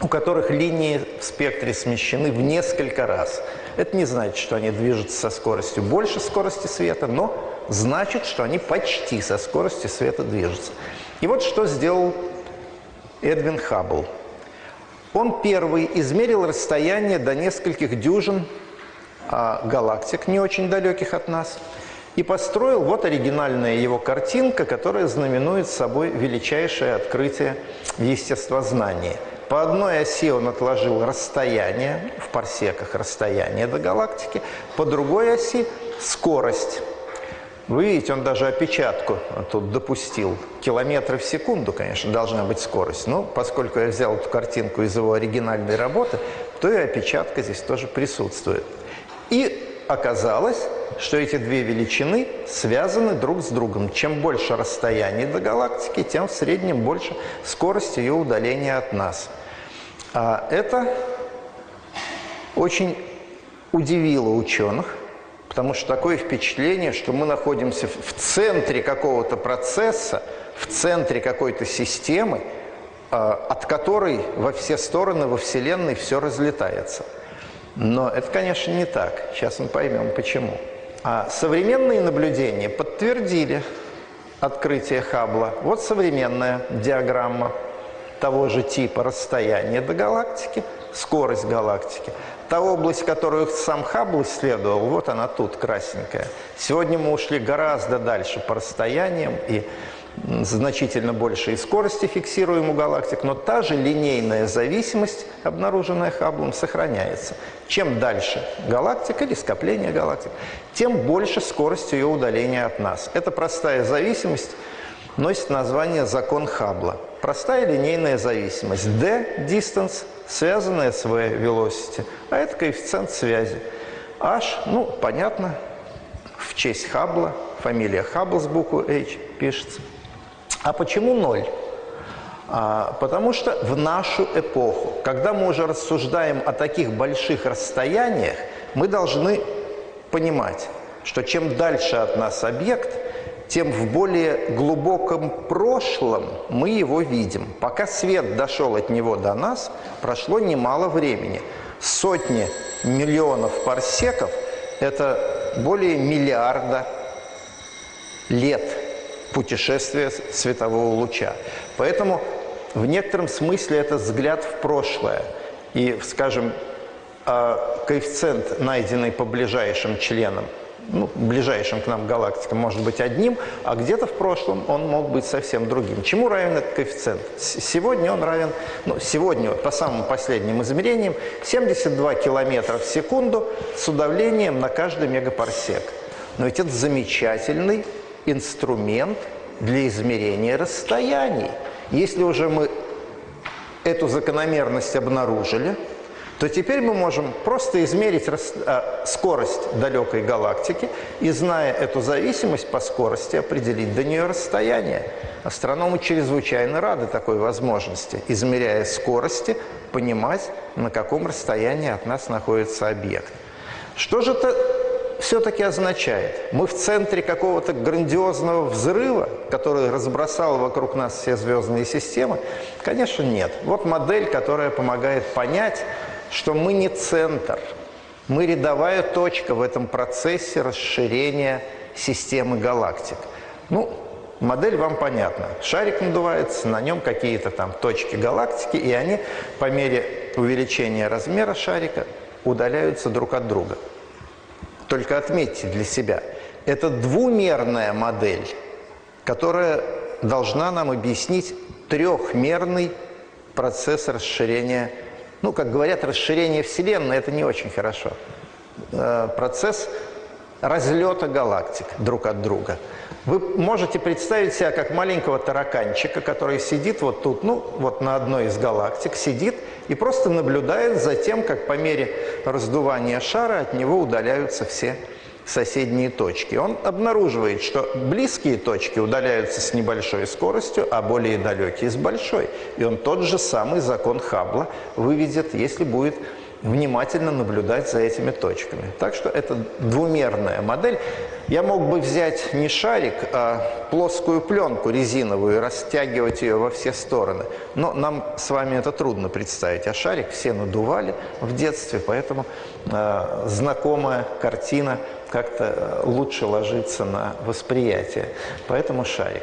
у которых линии в спектре смещены в несколько раз. Это не значит, что они движутся со скоростью больше скорости света, но значит, что они почти со скоростью света движутся. И вот что сделал Эдвин Хаббл. Он первый измерил расстояние до нескольких дюжин галактик, не очень далеких от нас, и построил вот оригинальная его картинка, которая знаменует собой величайшее открытие в естествознании. По одной оси он отложил расстояние, в парсеках расстояние до галактики, по другой оси скорость. Вы видите, он даже опечатку тут допустил. Километры в секунду, конечно, должна быть скорость. Но поскольку я взял эту картинку из его оригинальной работы, то и опечатка здесь тоже присутствует. И оказалось, что эти две величины связаны друг с другом. Чем больше расстояние до галактики, тем в среднем больше скорость ее удаления от нас. Это очень удивило ученых, потому что такое впечатление, что мы находимся в центре какого-то процесса, в центре какой-то системы, от которой во все стороны во Вселенной все разлетается. Но это, конечно, не так. Сейчас мы поймем, почему. А современные наблюдения подтвердили открытие Хаббла. Вот современная диаграмма того же типа: расстояние до галактики, скорость галактики. Та область, которую сам Хаббл исследовал, вот она тут, красненькая. Сегодня мы ушли гораздо дальше по расстояниям и значительно большей скорости фиксируем у галактик, но та же линейная зависимость, обнаруженная Хабблом, сохраняется. Чем дальше галактика или скопление галактик, тем больше скорость ее удаления от нас. Эта простая зависимость носит название закон Хаббла. Простая линейная зависимость. D – distance, связанная с V – velocity, а это коэффициент связи. H, ну, понятно, в честь Хаббла, фамилия Хаббл с буквы H пишется. А почему 0? Потому что в нашу эпоху, когда мы уже рассуждаем о таких больших расстояниях, мы должны понимать, что чем дальше от нас объект, тем в более глубоком прошлом мы его видим. Пока свет дошел от него до нас, прошло немало времени. Сотни миллионов парсеков – это более миллиарда лет путешествия светового луча. Поэтому в некотором смысле это взгляд в прошлое. И, скажем, коэффициент, найденный по ближайшим членам ну, ближайшим к нам галактикам может быть одним, а где-то в прошлом он мог быть совсем другим. Чему равен этот коэффициент? Сегодня он равен, ну, сегодня по самым последним измерениям, 72 километра в секунду с удавлением на каждый мегапарсек. Но ведь это замечательный инструмент для измерения расстояний. Если уже мы эту закономерность обнаружили, то теперь мы можем просто измерить скорость далекой галактики и, зная эту зависимость по скорости, определить до нее расстояние. Астрономы чрезвычайно рады такой возможности, измеряя скорости, понимать, на каком расстоянии от нас находится объект. Что же это все-таки означает? Мы в центре какого-то грандиозного взрыва, который разбросал вокруг нас все звездные системы? Конечно, нет. Вот модель, которая помогает понять, что мы не центр, мы рядовая точка в этом процессе расширения системы галактик. Ну, модель вам понятна. Шарик надувается, на нем какие-то там точки галактики, и они по мере увеличения размера шарика удаляются друг от друга. Только отметьте для себя, это двумерная модель, которая должна нам объяснить трехмерный процесс расширения. Ну, как говорят, расширение Вселенной – это не очень хорошо. Процесс разлета галактик друг от друга. Вы можете представить себя как маленького тараканчика, который сидит вот тут, ну, вот на одной из галактик, сидит и просто наблюдает за тем, как по мере раздувания шара от него удаляются все соседние точки. Он обнаруживает, что близкие точки удаляются с небольшой скоростью, а более далекие – с большой. И он тот же самый закон Хаббла выведет, если будет внимательно наблюдать за этими точками. Так что это двумерная модель. Я мог бы взять не шарик, а плоскую пленку резиновую и растягивать ее во все стороны. Но нам с вами это трудно представить. А шарик все надували в детстве, поэтому знакомая картина как-то лучше ложится на восприятие. Поэтому шарик.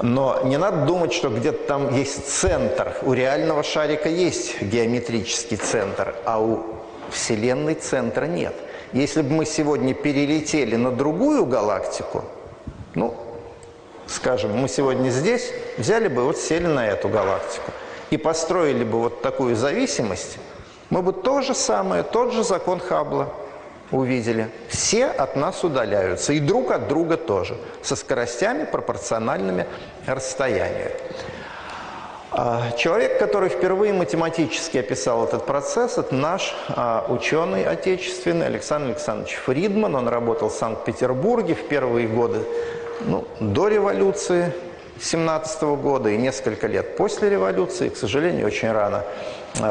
Но не надо думать, что где-то там есть центр. У реального шарика есть геометрический центр, а у Вселенной центра нет. Если бы мы сегодня перелетели на другую галактику, ну, скажем, мы сегодня здесь, взяли бы, вот сели на эту галактику и построили бы вот такую зависимость, мы бы то же самое, тот же закон Хаббла увидели. Все от нас удаляются, и друг от друга тоже, со скоростями, пропорциональными расстоянию. Человек, который впервые математически описал этот процесс, это наш ученый отечественный Александр Александрович Фридман. Он работал в Санкт-Петербурге в первые годы, ну, до революции 1917-го года и несколько лет после революции, к сожалению, очень рано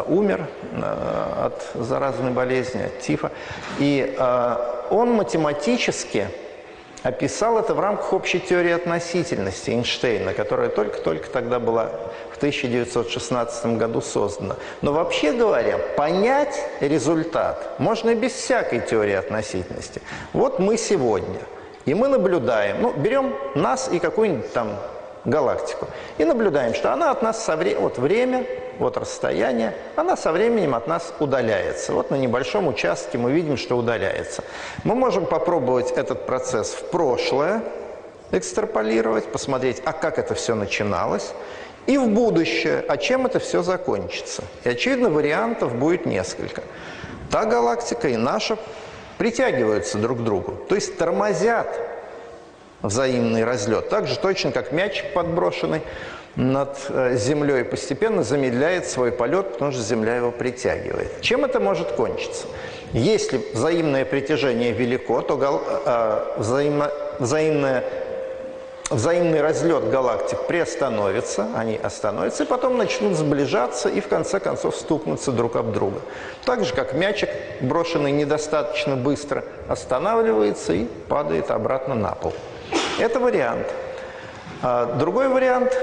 умер от заразной болезни, от тифа. И он математически описал это в рамках общей теории относительности Эйнштейна, которая только-только тогда была в 1916 году создана. Но вообще говоря, понять результат можно и без всякой теории относительности. Вот мы сегодня, и мы наблюдаем, ну, берем нас и какую-нибудь там галактику, и наблюдаем, что она от нас со временем, вот время, вот расстояние, она со временем от нас удаляется. Вот на небольшом участке мы видим, что удаляется. Мы можем попробовать этот процесс в прошлое экстраполировать, посмотреть, а как это все начиналось, и в будущее, а чем это все закончится. И, очевидно, вариантов будет несколько. Та галактика и наша притягиваются друг к другу, то есть тормозят взаимный разлет. Так же точно, как мячик подброшенный над Землей постепенно замедляет свой полет, потому что Земля его притягивает. Чем это может кончиться? Если взаимное притяжение велико, то взаимный разлет галактик приостановится, они остановятся, и потом начнут сближаться и в конце концов стукнуться друг об друга. Так же, как мячик, брошенный недостаточно быстро, останавливается и падает обратно на пол. Это вариант. Другой вариант.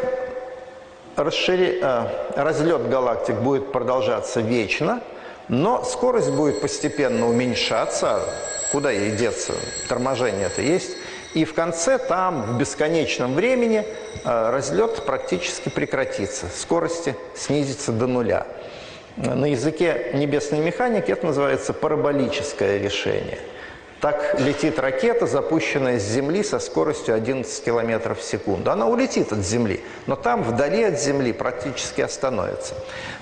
Разлет галактик будет продолжаться вечно, но скорость будет постепенно уменьшаться. Куда ей деться? Торможение-то есть. И в конце, там, в бесконечном времени, разлет практически прекратится. Скорости снизится до нуля. На языке небесной механики это называется параболическое решение. Так летит ракета, запущенная с Земли со скоростью 11 км в секунду. Она улетит от Земли, но там, вдали от Земли, практически остановится.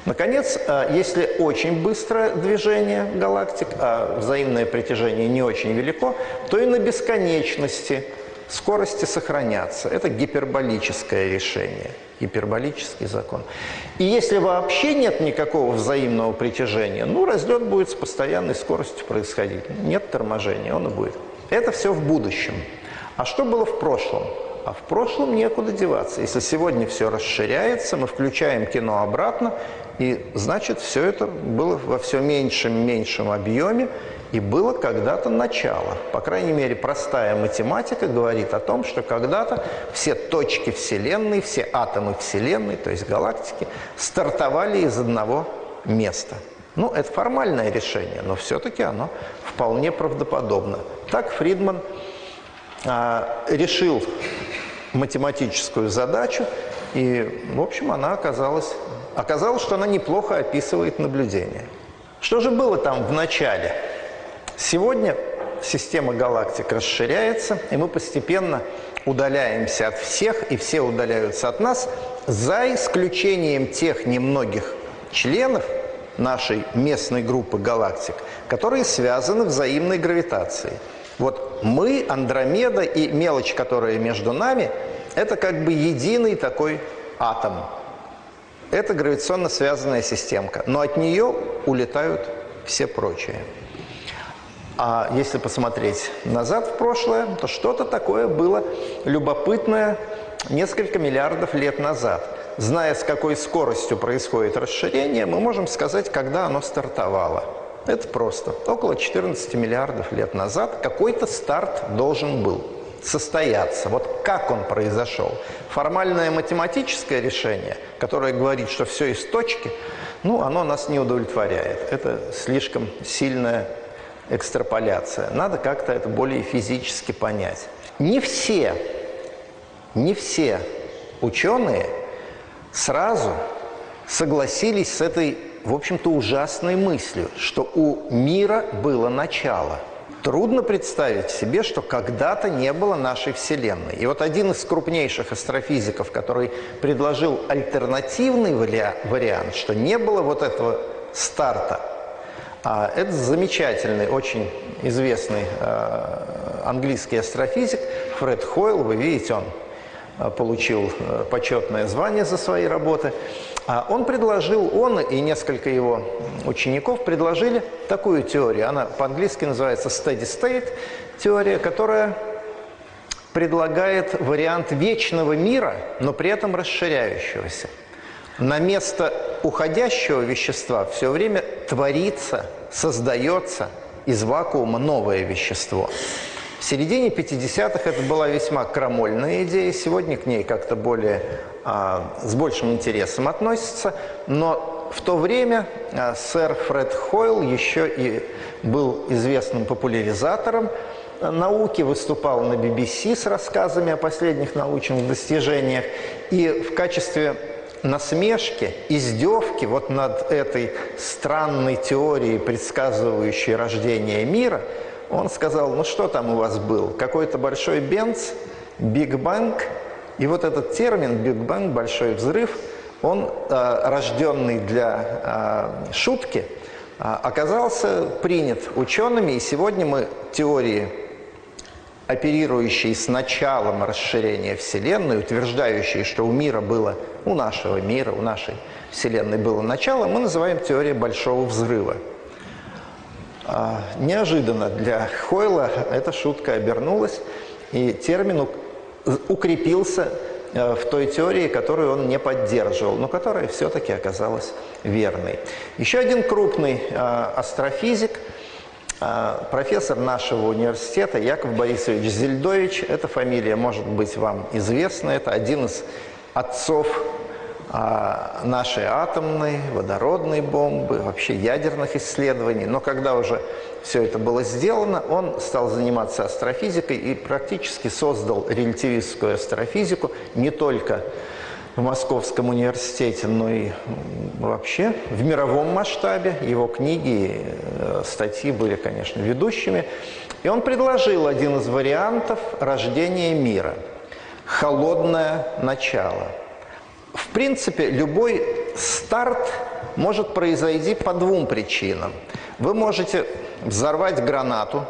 Наконец, если очень быстрое движение галактик, а взаимное притяжение не очень велико, то и на бесконечности скорости сохранятся. Это гиперболическое решение. Гиперболический закон. И если вообще нет никакого взаимного притяжения, ну, разлет будет с постоянной скоростью происходить. Нет торможения, он и будет. Это все в будущем. А что было в прошлом? А в прошлом некуда деваться. Если сегодня все расширяется, мы включаем кино обратно, и, значит, все это было во все меньшем объеме, и было когда-то начало. По крайней мере, простая математика говорит о том, что когда-то все точки Вселенной, все атомы Вселенной, то есть галактики, стартовали из одного места. Ну, это формальное решение, но все-таки оно вполне правдоподобно. Так Фридман решил математическую задачу, и, в общем, она оказалось, что она неплохо описывает наблюдение. Что же было там в начале? Сегодня система галактик расширяется, и мы постепенно удаляемся от всех, и все удаляются от нас, за исключением тех немногих членов нашей местной группы галактик, которые связаны взаимной гравитацией. Вот мы, Андромеда и мелочь, которая между нами, это как бы единый такой атом. Это гравитационно связанная системка, но от нее улетают все прочие. А если посмотреть назад в прошлое, то что-то такое было любопытное несколько миллиардов лет назад. Зная, с какой скоростью происходит расширение, мы можем сказать, когда оно стартовало. Это просто. Около 14 миллиардов лет назад какой-то старт должен был состояться. Вот как он произошел? Формальное математическое решение, которое говорит, что все из точки, ну, оно нас не удовлетворяет. Это слишком сильная экстраполяция. Надо как-то это более физически понять. Не все ученые сразу согласились с этой, в общем-то, ужасной мыслью, что у мира было начало. Трудно представить себе, что когда-то не было нашей Вселенной. И вот один из крупнейших астрофизиков, который предложил альтернативный вариант, что не было вот этого старта, это замечательный, очень известный английский астрофизик Фред Хойл. Вы видите, он получил почетное звание за свои работы. Он и несколько его учеников предложили такую теорию. Она по-английски называется steady state теория, которая предлагает вариант вечного мира, но при этом расширяющегося. На место уходящего вещества все время творится, создается из вакуума новое вещество. В середине 50-х это была весьма крамольная идея, сегодня к ней как-то более, с большим интересом относятся, но в то время сэр Фред Хойл еще и был известным популяризатором науки, выступал на BBC с рассказами о последних научных достижениях, и в качестве насмешки, издевки вот над этой странной теорией, предсказывающей рождение мира, он сказал, ну что там у вас был? Какой-то большой бенц, Big Bang. И вот этот термин Big Bang, Большой Взрыв, он, рожденный для шутки, оказался принят учеными. И сегодня мы теории, оперирующие с началом расширения Вселенной, утверждающие, что у нашего мира, у нашей Вселенной было начало, мы называем теорией Большого Взрыва. Неожиданно для Хойла эта шутка обернулась, и термин укрепился в той теории, которую он не поддерживал, но которая все-таки оказалась верной. Еще один крупный астрофизик, профессор нашего университета Яков Борисович Зельдович, эта фамилия, может быть, вам известна, это один из отцов нашей атомной, водородной бомбы, вообще ядерных исследований. Но когда уже все это было сделано, он стал заниматься астрофизикой и практически создал релятивистскую астрофизику не только в Московском университете, но и вообще в мировом масштабе. Его книги и статьи были, конечно, ведущими. И он предложил один из вариантов рождения мира – холодное начало. В принципе, любой старт может произойти по двум причинам. Вы можете взорвать гранату,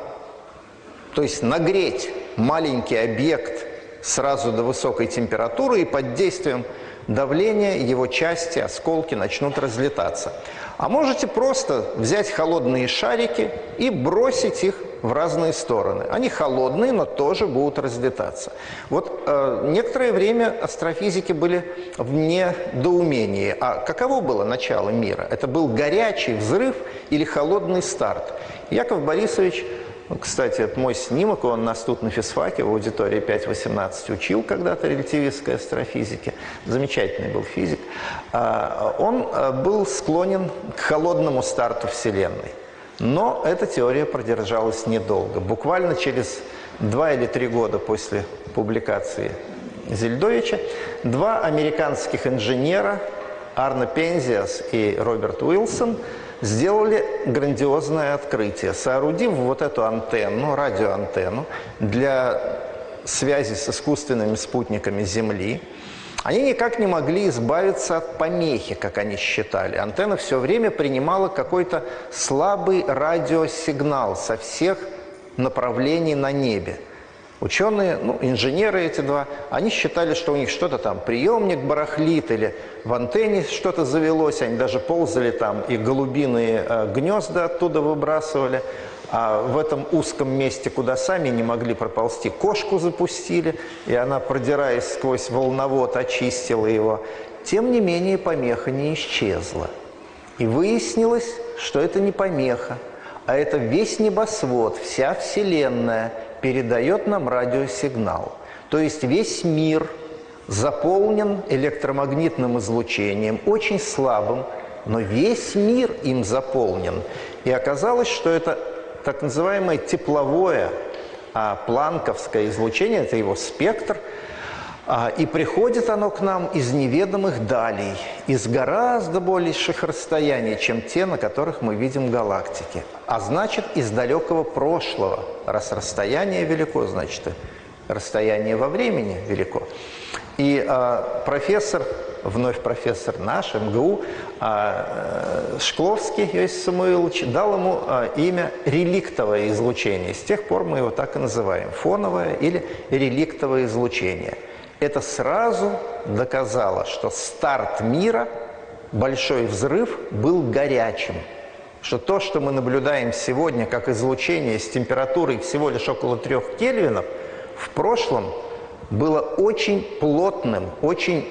то есть нагреть маленький объект сразу до высокой температуры, и под действием давления его части, осколки начнут разлетаться. А можете просто взять холодные шарики и бросить их в разные стороны. Они холодные, но тоже будут разлетаться. Вот некоторое время астрофизики были в недоумении. А каково было начало мира? Это был горячий взрыв или холодный старт? Яков Борисович, кстати, это мой снимок, он нас тут на физфаке в аудитории 5-18 учил когда-то релятивистской астрофизике. Замечательный был физик. Он был склонен к холодному старту Вселенной. Но эта теория продержалась недолго. Буквально через 2 или 3 года после публикации Зельдовича два американских инженера, Арно Пензиас и Роберт Уилсон, сделали грандиозное открытие, соорудив вот эту антенну, радиоантенну, для связи с искусственными спутниками Земли. Они никак не могли избавиться от помехи, как они считали. Антенна все время принимала какой-то слабый радиосигнал со всех направлений на небе. Ученые, инженеры эти два, они считали, что у них что-то там, приемник барахлит или в антенне что-то завелось, они даже ползали там и голубиные гнезда оттуда выбрасывали, а в этом узком месте, куда сами не могли проползти, кошку запустили, и она, продираясь сквозь волновод, очистила его. Тем не менее, помеха не исчезла. И выяснилось, что это не помеха, а это весь небосвод, вся Вселенная передает нам радиосигнал. То есть весь мир заполнен электромагнитным излучением, очень слабым, но весь мир им заполнен. И оказалось, что это так называемое тепловое планковское излучение, это его спектр, и приходит оно к нам из неведомых далей, из гораздо больших расстояний, чем те, на которых мы видим галактики. А значит, из далекого прошлого. Раз расстояние велико, значит, расстояние во времени велико. И профессор наш, МГУ, Шкловский Иосиф Самуилович, дал ему имя реликтовое излучение. С тех пор мы его так и называем. Фоновое или реликтовое излучение. Это сразу доказало, что старт мира, большой взрыв, был горячим. Что то, что мы наблюдаем сегодня как излучение с температурой всего лишь около 3 кельвинов, в прошлом было очень плотным, очень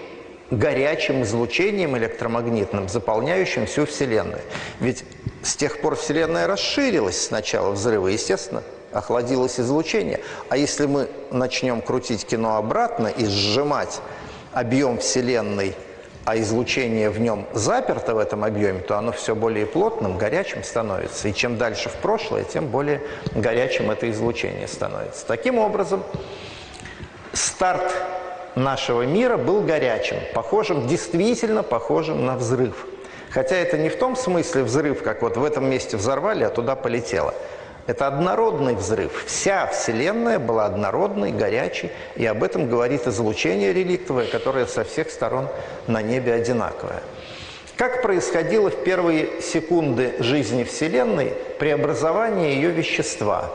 горячим излучением электромагнитным, заполняющим всю Вселенную. Ведь с тех пор Вселенная расширилась с начала взрыва, естественно, охладилось излучение. А если мы начнем крутить кино обратно и сжимать объем Вселенной, а излучение в нем заперто в этом объеме, то оно все более плотным, горячим становится. И чем дальше в прошлое, тем более горячим это излучение становится. Таким образом, старт нашего мира был горячим, похожим, действительно похожим на взрыв. Хотя это не в том смысле взрыв, как вот в этом месте взорвали, а туда полетело. Это однородный взрыв. Вся Вселенная была однородной, горячей, и об этом говорит излучение реликтовое, которое со всех сторон на небе одинаковое. Как происходило в первые секунды жизни Вселенной преобразование ее вещества?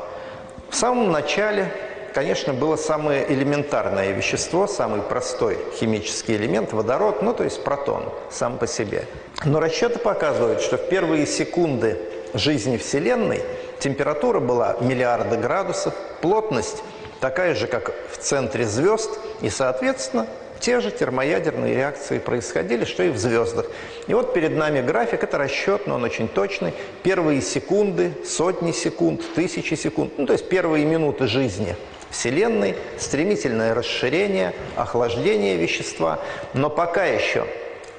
В самом начале, конечно, было самое элементарное вещество, самый простой химический элемент, водород, то есть протон сам по себе. Но расчеты показывают, что в первые секунды жизни Вселенной температура была миллиарды градусов, плотность такая же, как в центре звезд, и, соответственно, те же термоядерные реакции происходили, что и в звездах. И вот перед нами график, это расчет, но он очень точный. Первые секунды, сотни секунд, тысячи секунд, то есть первые минуты жизни Вселенной, стремительное расширение, охлаждение вещества. Но пока еще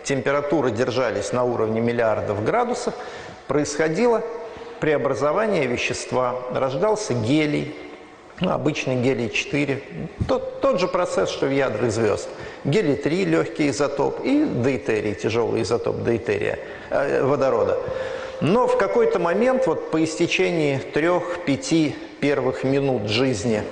температуры держались на уровне миллиардов градусов, происходило преобразование вещества, рождался гелий, обычный гелий-4, тот же процесс, что в ядрах звезд. Гелий-3 – легкий изотоп, и дейтерий – тяжелый изотоп дейтерия, водорода. Но в какой-то момент, вот по истечении 3-5 первых минут жизни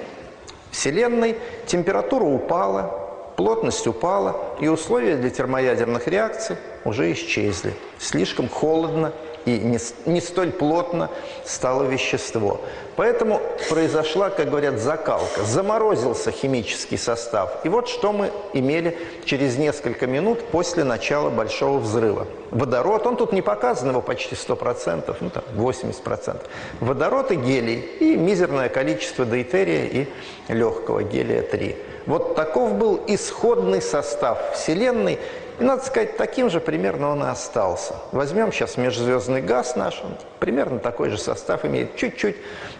Вселенной температура упала, плотность упала, и условия для термоядерных реакций уже исчезли. Слишком холодно и не столь плотно стало вещество. Поэтому произошла, как говорят, закалка. Заморозился химический состав. И вот что мы имели через несколько минут после начала Большого Взрыва. Водород, он тут не показан, его почти 100%, ну там 80%. Водород и гелий, и мизерное количество дейтерия и легкого гелия-3. Вот таков был исходный состав Вселенной. И, надо сказать, таким же примерно он и остался. Возьмем сейчас межзвездный газ наш, он примерно такой же состав имеет. Чуть-чуть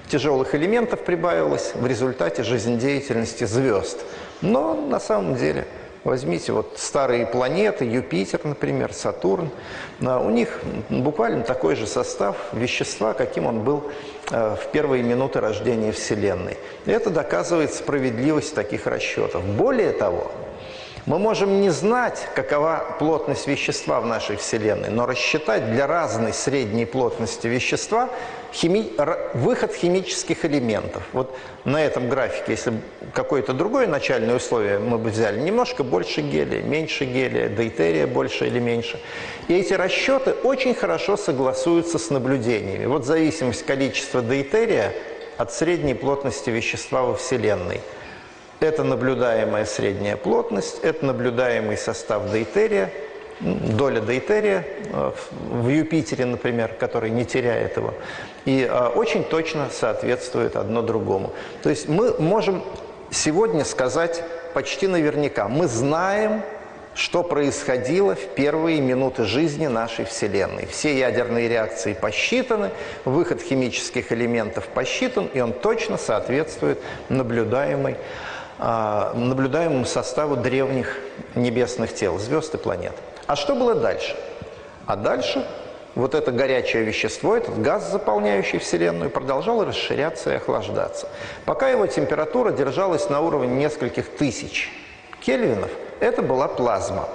тяжелых элементов прибавилось в результате жизнедеятельности звезд. Но на самом деле, возьмите вот старые планеты, Юпитер, например, Сатурн, у них буквально такой же состав вещества, каким он был в первые минуты рождения Вселенной. И это доказывает справедливость таких расчетов. Более того, мы можем не знать, какова плотность вещества в нашей Вселенной, но рассчитать для разной средней плотности вещества выход химических элементов. Вот на этом графике, если какое-то другое начальное условие, мы бы взяли немножко больше гелия, меньше гелия, дейтерия больше или меньше. И эти расчеты очень хорошо согласуются с наблюдениями. Вот зависимость количества дейтерия от средней плотности вещества во Вселенной. Это наблюдаемая средняя плотность, это наблюдаемый состав дейтерия, доля дейтерия в Юпитере, например, который не теряет его, и очень точно соответствует одно другому. То есть мы можем сегодня сказать почти наверняка, мы знаем, что происходило в первые минуты жизни нашей Вселенной. Все ядерные реакции посчитаны, выход химических элементов посчитан, и он точно соответствует наблюдаемому составу древних небесных тел, звезд и планет. А что было дальше? А дальше вот это горячее вещество, этот газ, заполняющий Вселенную, продолжал расширяться и охлаждаться. Пока его температура держалась на уровне нескольких тысяч кельвинов, это была плазма.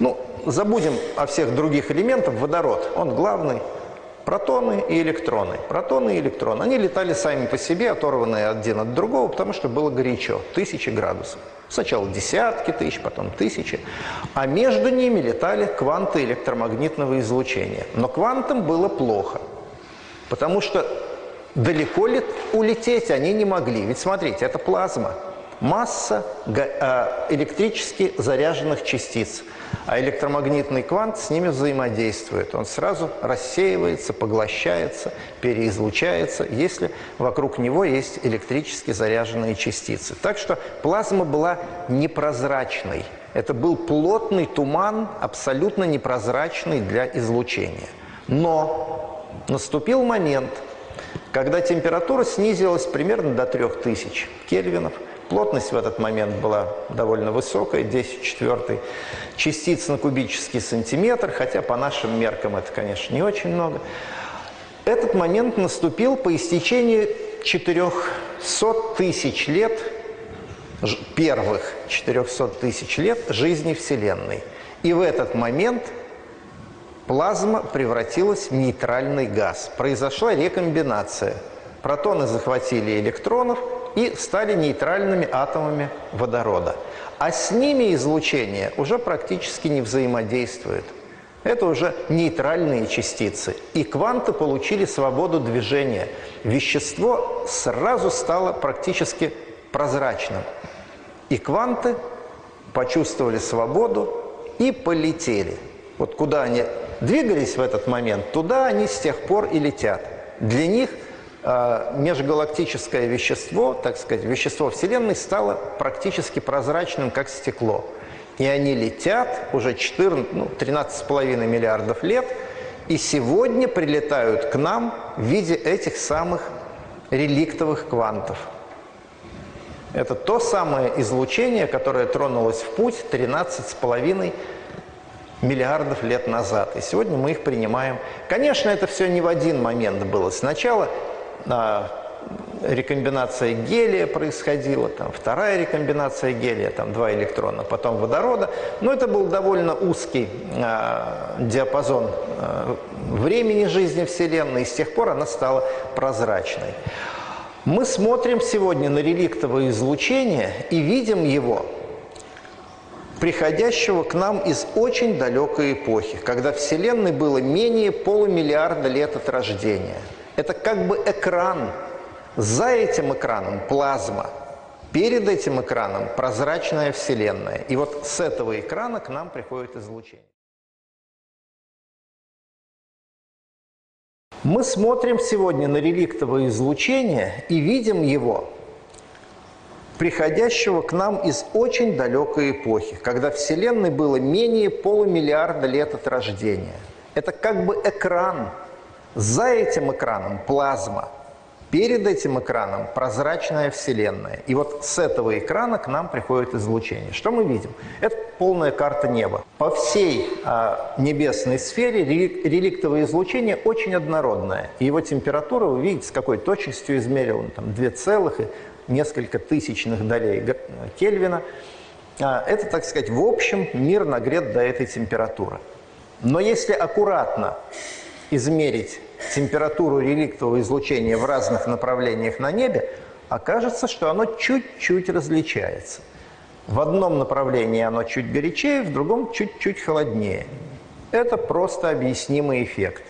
Ну, забудем о всех других элементах. Водород, он главный. Протоны и электроны. Протоны и электроны. Они летали сами по себе, оторванные один от другого, потому что было горячо. Тысячи градусов. Сначала десятки тысяч, потом тысячи. А между ними летали кванты электромагнитного излучения. Но квантам было плохо. Потому что далеко улететь они не могли. Ведь смотрите, это плазма. Масса электрически заряженных частиц. А электромагнитный квант с ними взаимодействует. Он сразу рассеивается, поглощается, переизлучается, если вокруг него есть электрически заряженные частицы. Так что плазма была непрозрачной. Это был плотный туман, абсолютно непрозрачный для излучения. Но наступил момент, когда температура снизилась примерно до 3000 кельвинов. Плотность в этот момент была довольно высокая, 10^4 частиц на кубический сантиметр, хотя по нашим меркам это, конечно, не очень много. Этот момент наступил по истечении 400 тысяч лет жизни Вселенной. И в этот момент плазма превратилась в нейтральный газ. Произошла рекомбинация. Протоны захватили электронов и стали нейтральными атомами водорода. А с ними излучение уже практически не взаимодействует. Это уже нейтральные частицы. И кванты получили свободу движения. Вещество сразу стало практически прозрачным. И кванты почувствовали свободу и полетели. Вот куда они двигались в этот момент, туда они с тех пор и летят. Для них межгалактическое вещество, так сказать, вещество Вселенной стало практически прозрачным, как стекло. И они летят уже 13,5 миллиардов лет, и сегодня прилетают к нам в виде этих самых реликтовых квантов. Это то самое излучение, которое тронулось в путь 13,5 миллиардов лет назад. И сегодня мы их принимаем. Конечно, это все не в один момент было. Сначала рекомбинация гелия происходила, там вторая рекомбинация гелия, там два электрона, потом водорода. Но это был довольно узкий диапазон времени жизни Вселенной, и с тех пор она стала прозрачной. Мы смотрим сегодня на реликтовое излучение и видим его, приходящего к нам из очень далекой эпохи, когда Вселенной было менее полумиллиарда лет от рождения. Это как бы экран. За этим экраном плазма, перед этим экраном прозрачная Вселенная. И вот с этого экрана к нам приходит излучение. Мы смотрим сегодня на реликтовое излучение и видим его, приходящего к нам из очень далекой эпохи, когда Вселенной было менее полумиллиарда лет от рождения. Это как бы экран. За этим экраном плазма, перед этим экраном прозрачная Вселенная. И вот с этого экрана к нам приходит излучение. Что мы видим? Это полная карта неба. По всей небесной сфере реликтовое излучение очень однородное. Его температура, вы видите, с какой точностью измерена, там 2 целых и несколько тысячных долей Кельвина. Это, так сказать, в общем, мир нагрет до этой температуры. Но если аккуратно измерить температуру реликтового излучения в разных направлениях на небе, окажется, что оно чуть-чуть различается. В одном направлении оно чуть горячее, в другом чуть-чуть холоднее. Это просто объяснимый эффект.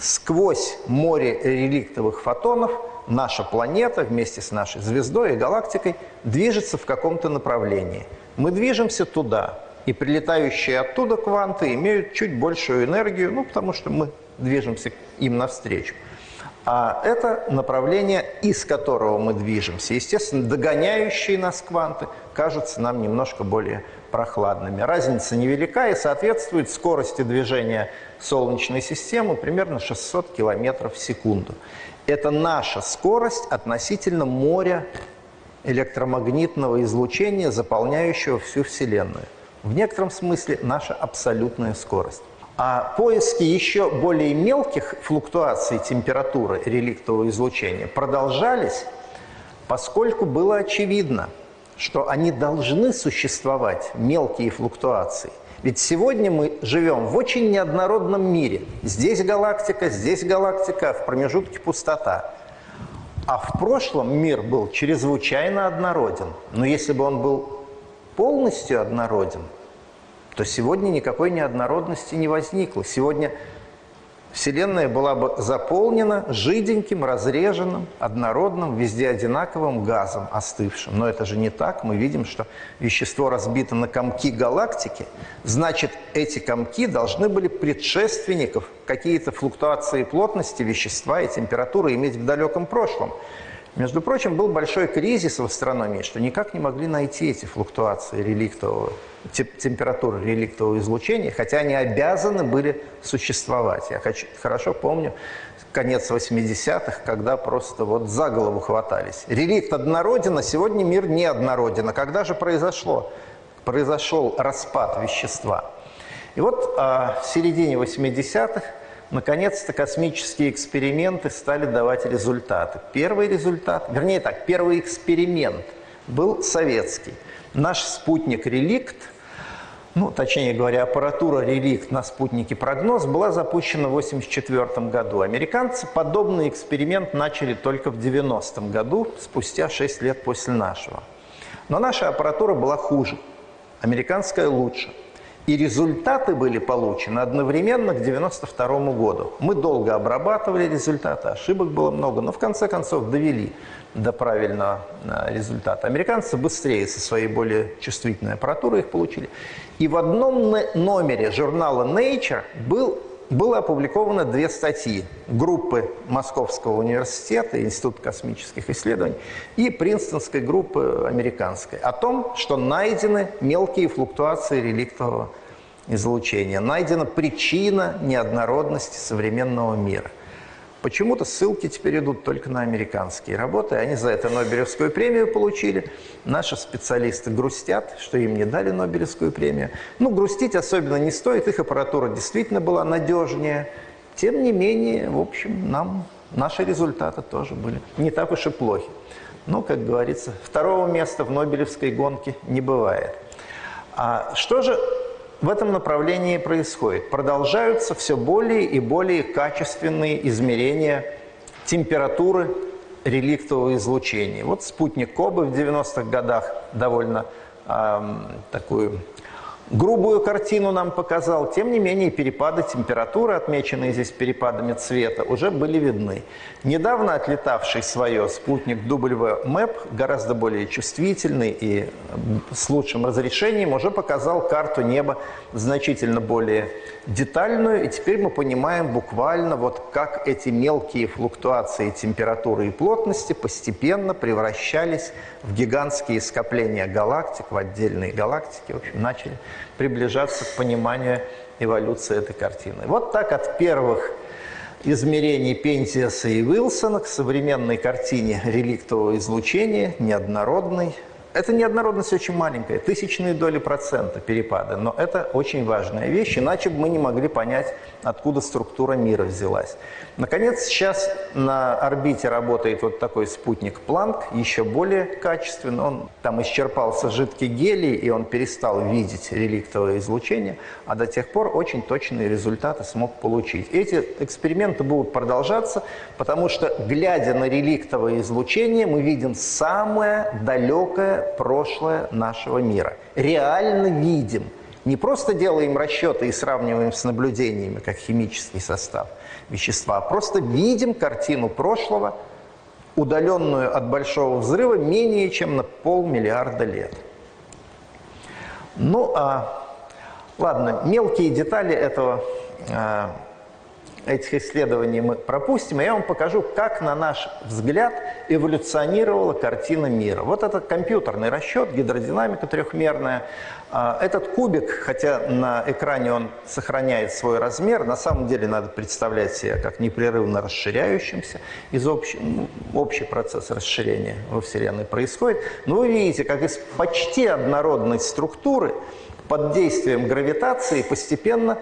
Сквозь море реликтовых фотонов наша планета вместе с нашей звездой и галактикой движется в каком-то направлении. Мы движемся туда, и прилетающие оттуда кванты имеют чуть большую энергию, ну, потому что мы движемся им навстречу. А это направление, из которого мы движемся. Естественно, догоняющие нас кванты кажутся нам немножко более прохладными. Разница невелика и соответствует скорости движения Солнечной системы примерно 600 км в секунду. Это наша скорость относительно моря электромагнитного излучения, заполняющего всю Вселенную. В некотором смысле наша абсолютная скорость. А поиски еще более мелких флуктуаций температуры реликтового излучения продолжались, поскольку было очевидно, что они должны существовать, мелкие флуктуации. Ведь сегодня мы живем в очень неоднородном мире. Здесь галактика, в промежутке пустота. А в прошлом мир был чрезвычайно однороден. Но если бы он был полностью однороден, то сегодня никакой неоднородности не возникло. Сегодня Вселенная была бы заполнена жиденьким, разреженным, однородным, везде одинаковым газом, остывшим. Но это же не так. Мы видим, что вещество разбито на комки галактики. Значит, эти комки должны были предшественников, какие-то флуктуации плотности вещества и температуры иметь в далеком прошлом. Между прочим, был большой кризис в астрономии, что никак не могли найти эти флуктуации температуры реликтового излучения, хотя они обязаны были существовать. Я хорошо помню конец 80-х, когда просто вот за голову хватались. Реликт однороден, а сегодня мир неоднороден. А когда же произошло? Произошел распад вещества. И вот в середине 80-х наконец-то космические эксперименты стали давать результаты. Первый результат, вернее так, первый эксперимент был советский. Наш спутник «Реликт», ну, точнее говоря, аппаратура «Реликт» на спутнике «Прогноз» была запущена в 1984 году. Американцы подобный эксперимент начали только в 1990 году, спустя 6 лет после нашего. Но наша аппаратура была хуже, американская лучше. И результаты были получены одновременно к 1992 году. Мы долго обрабатывали результаты, ошибок было много, но в конце концов довели до правильного результата. Американцы быстрее со своей более чувствительной аппаратурой их получили. И в одном номере журнала Nature было опубликовано 2 статьи группы Московского университета, Института космических исследований, и Принстонской группы американской, о том, что найдены мелкие флуктуации реликтового излучения, найдена причина неоднородности современного мира. Почему-то ссылки теперь идут только на американские работы, они за это Нобелевскую премию получили. Наши специалисты грустят, что им не дали Нобелевскую премию. Ну, грустить особенно не стоит, их аппаратура действительно была надежнее. Тем не менее, в общем, наши результаты тоже были не так уж и плохи. Но, как говорится, второго места в Нобелевской гонке не бывает. А что же в этом направлении происходит? Продолжаются все более и более качественные измерения температуры реликтового излучения. Вот спутник КОБЕ в 90-х годах довольно такую грубую картину нам показал. Тем не менее, перепады температуры, отмеченные здесь перепадами цвета, уже были видны. Недавно отлетавший свое спутник WMAP, гораздо более чувствительный и с лучшим разрешением, уже показал карту неба значительно более детальную. И теперь мы понимаем буквально, вот как эти мелкие флуктуации температуры и плотности постепенно превращались в гигантские скопления галактик, в отдельные галактики, в общем, начали приближаться к пониманию эволюции этой картины. Вот так от первых измерений Пензиаса и Уилсона к современной картине реликтового излучения, неоднородной. Эта неоднородность очень маленькая, тысячные доли процента перепада, но это очень важная вещь, иначе бы мы не могли понять, откуда структура мира взялась. Наконец, сейчас на орбите работает вот такой спутник Планк, еще более качественный. Он там исчерпался жидкий гелий, и он перестал видеть реликтовое излучение, а до тех пор очень точные результаты смог получить. Эти эксперименты будут продолжаться, потому что, глядя на реликтовое излучение, мы видим самое далекое прошлое нашего мира. Реально видим. Не просто делаем расчеты и сравниваем с наблюдениями, как химический состав вещества, а просто видим картину прошлого, удаленную от Большого Взрыва менее чем на полмиллиарда лет. Ну, ладно, мелкие детали этих исследований мы пропустим, и я вам покажу, как, на наш взгляд, эволюционировала картина мира. Вот это компьютерный расчет, гидродинамика трехмерная. Этот кубик, хотя на экране он сохраняет свой размер, на самом деле надо представлять себя как непрерывно расширяющимся. Общий процесс расширения во Вселенной происходит. Но вы видите, как из почти однородной структуры под действием гравитации постепенно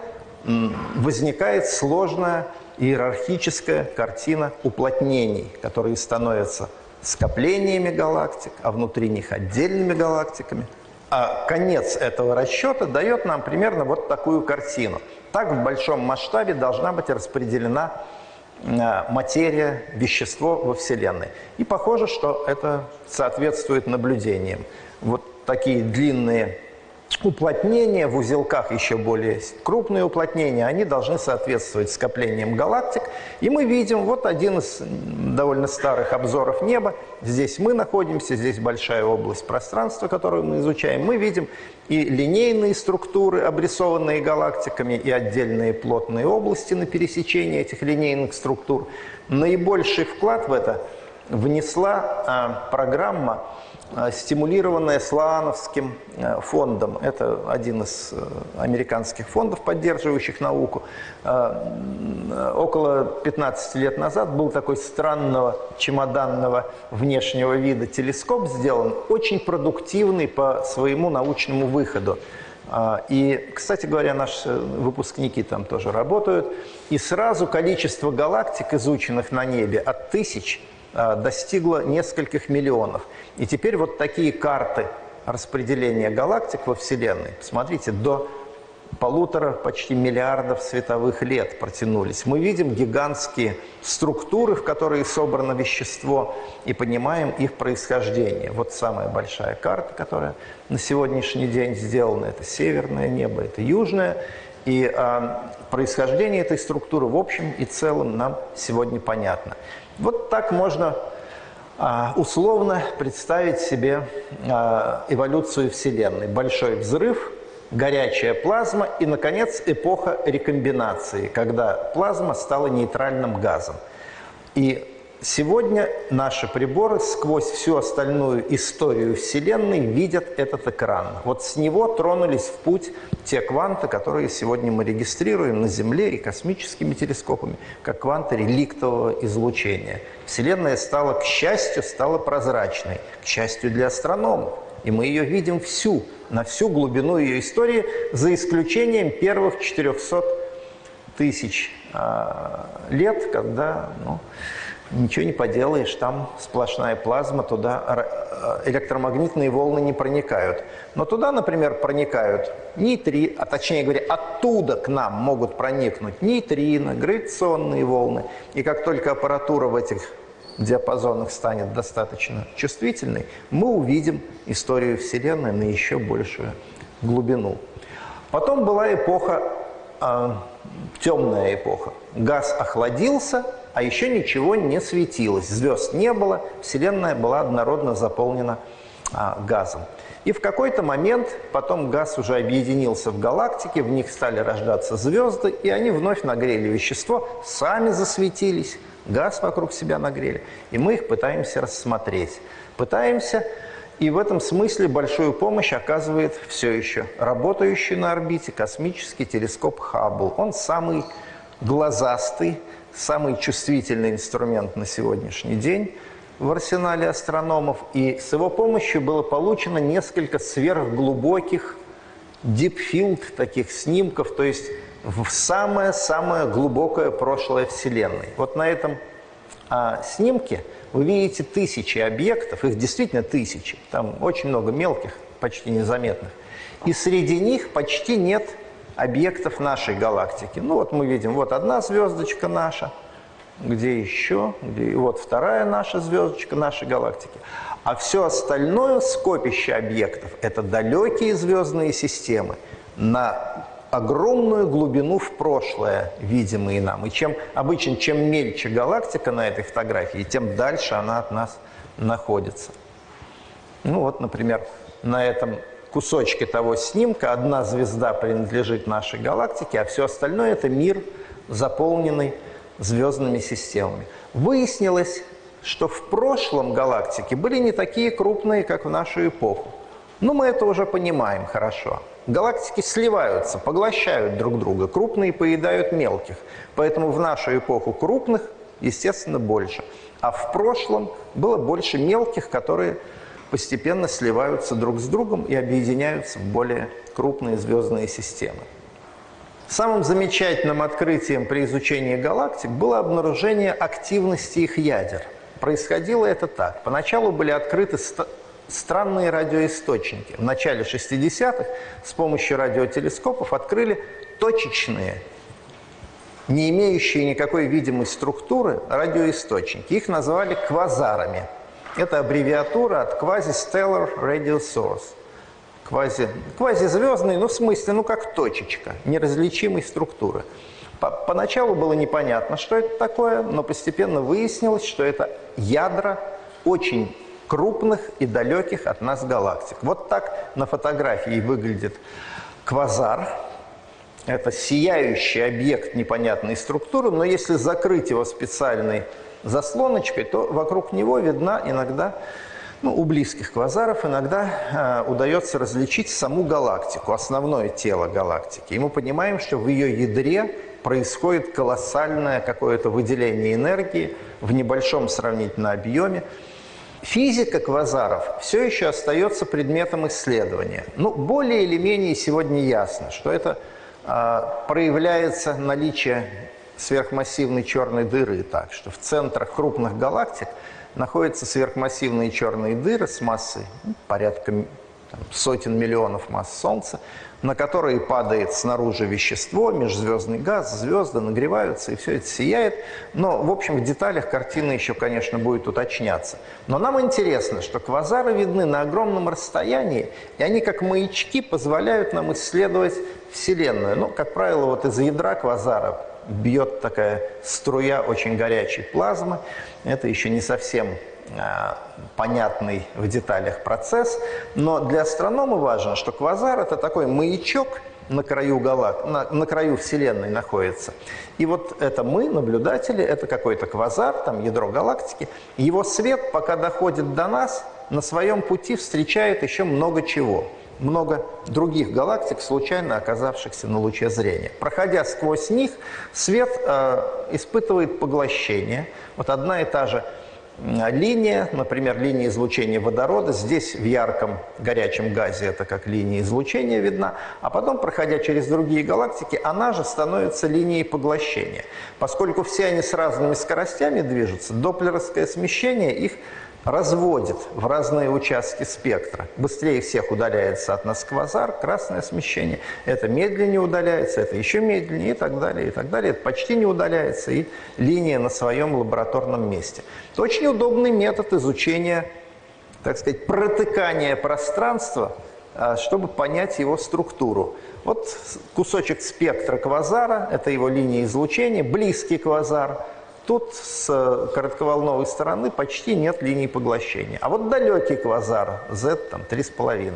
возникает сложная иерархическая картина уплотнений, которые становятся скоплениями галактик, а внутри них отдельными галактиками. А конец этого расчета дает нам примерно вот такую картину. Так в большом масштабе должна быть распределена материя, вещество во Вселенной. И похоже, что это соответствует наблюдениям. Вот такие длинные уплотнения в узелках, еще более крупные уплотнения, они должны соответствовать скоплениям галактик. И мы видим вот один из довольно старых обзоров неба. Здесь мы находимся, здесь большая область пространства, которую мы изучаем. Мы видим и линейные структуры, обрисованные галактиками, и отдельные плотные области на пересечении этих линейных структур. Наибольший вклад в это внесла программа, стимулированная Слаановским фондом. Это один из американских фондов, поддерживающих науку. Около 15 лет назад был такой странного чемоданного внешнего вида телескоп сделан, очень продуктивный по своему научному выходу. И, кстати говоря, наши выпускники там тоже работают. И сразу количество галактик, изученных на небе, от тысяч достигло нескольких миллионов. И теперь вот такие карты распределения галактик во Вселенной, посмотрите, до полутора, почти миллиардов световых лет протянулись. Мы видим гигантские структуры, в которые собрано вещество, и понимаем их происхождение. Вот самая большая карта, которая на сегодняшний день сделана, это северное небо, это южное. И происхождение этой структуры в общем и целом нам сегодня понятно. Вот так можно условно представить себе эволюцию Вселенной. Большой взрыв, горячая плазма и, наконец, эпоха рекомбинации, когда плазма стала нейтральным газом. И сегодня наши приборы сквозь всю остальную историю Вселенной видят этот экран. Вот с него тронулись в путь те кванты, которые сегодня мы регистрируем на Земле и космическими телескопами, как кванты реликтового излучения. Вселенная стала, к счастью, стала прозрачной, к счастью для астрономов. И мы ее видим всю, на всю глубину ее истории, за исключением первых 400 тысяч лет, когда... Ничего не поделаешь, там сплошная плазма, туда электромагнитные волны не проникают. Но туда, например, проникают нейтрино, а точнее говоря, оттуда к нам могут проникнуть нейтрино, гравитационные волны. И как только аппаратура в этих диапазон их станет достаточно чувствительной, мы увидим историю Вселенной на еще большую глубину. Потом была эпоха, темная эпоха. Газ охладился, а еще ничего не светилось. Звезд не было, Вселенная была однородно заполнена газом. И в какой-то момент потом газ уже объединился в галактике, в них стали рождаться звезды, и они вновь нагрели вещество, сами засветились, газ вокруг себя нагрели. И мы их пытаемся рассмотреть. Пытаемся, и в этом смысле большую помощь оказывает все еще работающий на орбите космический телескоп Хаббл. Он самый глазастый, самый чувствительный инструмент на сегодняшний день в арсенале астрономов, и с его помощью было получено несколько сверхглубоких deep-field таких снимков, то есть в самое-самое глубокое прошлое Вселенной. Вот на этом снимке вы видите тысячи объектов, их действительно тысячи, там очень много мелких, почти незаметных, и среди них почти нет объектов нашей галактики. Ну вот мы видим, вот одна звездочка наша, где еще, где... вот вторая наша звездочка нашей галактики. А все остальное скопище объектов – это далекие звездные системы на огромную глубину в прошлое, видимые нам. И чем обычно, чем мельче галактика на этой фотографии, тем дальше она от нас находится. Ну вот, например, на этом кусочке того снимка одна звезда принадлежит нашей галактике, а все остальное – это мир, заполненный звездными системами. Выяснилось, что в прошлом галактики были не такие крупные, как в нашу эпоху. Но мы это уже понимаем хорошо. Галактики сливаются, поглощают друг друга. Крупные поедают мелких. Поэтому в нашу эпоху крупных, естественно, больше. А в прошлом было больше мелких, которые постепенно сливаются друг с другом и объединяются в более крупные звездные системы. Самым замечательным открытием при изучении галактик было обнаружение активности их ядер. Происходило это так. Поначалу были открыты странные радиоисточники. В начале 60-х с помощью радиотелескопов открыли точечные, не имеющие никакой видимой структуры, радиоисточники. Их назвали квазарами. Это аббревиатура от Quasi-Stellar Radio Source. Квазизвездный, ну в смысле, ну как точечка, неразличимой структуры. Поначалу было непонятно, что это такое, но постепенно выяснилось, что это ядра очень крупных и далеких от нас галактик. Вот так на фотографии выглядит квазар. Это сияющий объект непонятной структуры, но если закрыть его специальной заслоночкой, то вокруг него видна иногда... Ну, у близких квазаров иногда удается различить саму галактику, основное тело галактики. И мы понимаем, что в ее ядре происходит колоссальное какое-то выделение энергии в небольшом сравнительно объеме. Физика квазаров все еще остается предметом исследования. Ну, более или менее сегодня ясно, что это проявляется наличие сверхмассивной черной дыры, так что в центрах крупных галактик находятся сверхмассивные черные дыры с массой порядка там, сотен миллионов масс Солнца, на которые падает снаружи вещество, межзвездный газ, звезды нагреваются, и все это сияет. Но, в общем, в деталях картина еще, конечно, будет уточняться. Но нам интересно, что квазары видны на огромном расстоянии, и они, как маячки, позволяют нам исследовать Вселенную. Ну, как правило, вот из ядра квазаров бьет такая струя очень горячей плазмы. Это еще не совсем понятный в деталях процесс. Но для астронома важно, что квазар – это такой маячок на краю на краю Вселенной находится. И вот это мы, наблюдатели, это какой-то квазар, там ядро галактики. Его свет, пока доходит до нас, на своем пути встречает еще много чего. Много других галактик, случайно оказавшихся на луче зрения. Проходя сквозь них, свет испытывает поглощение. Вот одна и та же линия, например, линия излучения водорода, здесь в ярком горячем газе это как линия излучения видна, а потом, проходя через другие галактики, она же становится линией поглощения. Поскольку все они с разными скоростями движутся, доплеровское смещение их разводит в разные участки спектра. Быстрее всех удаляется от насквозар, красное смещение. Это медленнее удаляется, это еще медленнее и так далее, и так далее. Это почти не удаляется, и линия на своем лабораторном месте. Это очень удобный метод изучения, так сказать, протыкания пространства, чтобы понять его структуру. Вот кусочек спектра квазара, это его линия излучения, близкий квазар. Тут с коротковолновой стороны почти нет линий поглощения. А вот далекий квазар, Z там 3,5.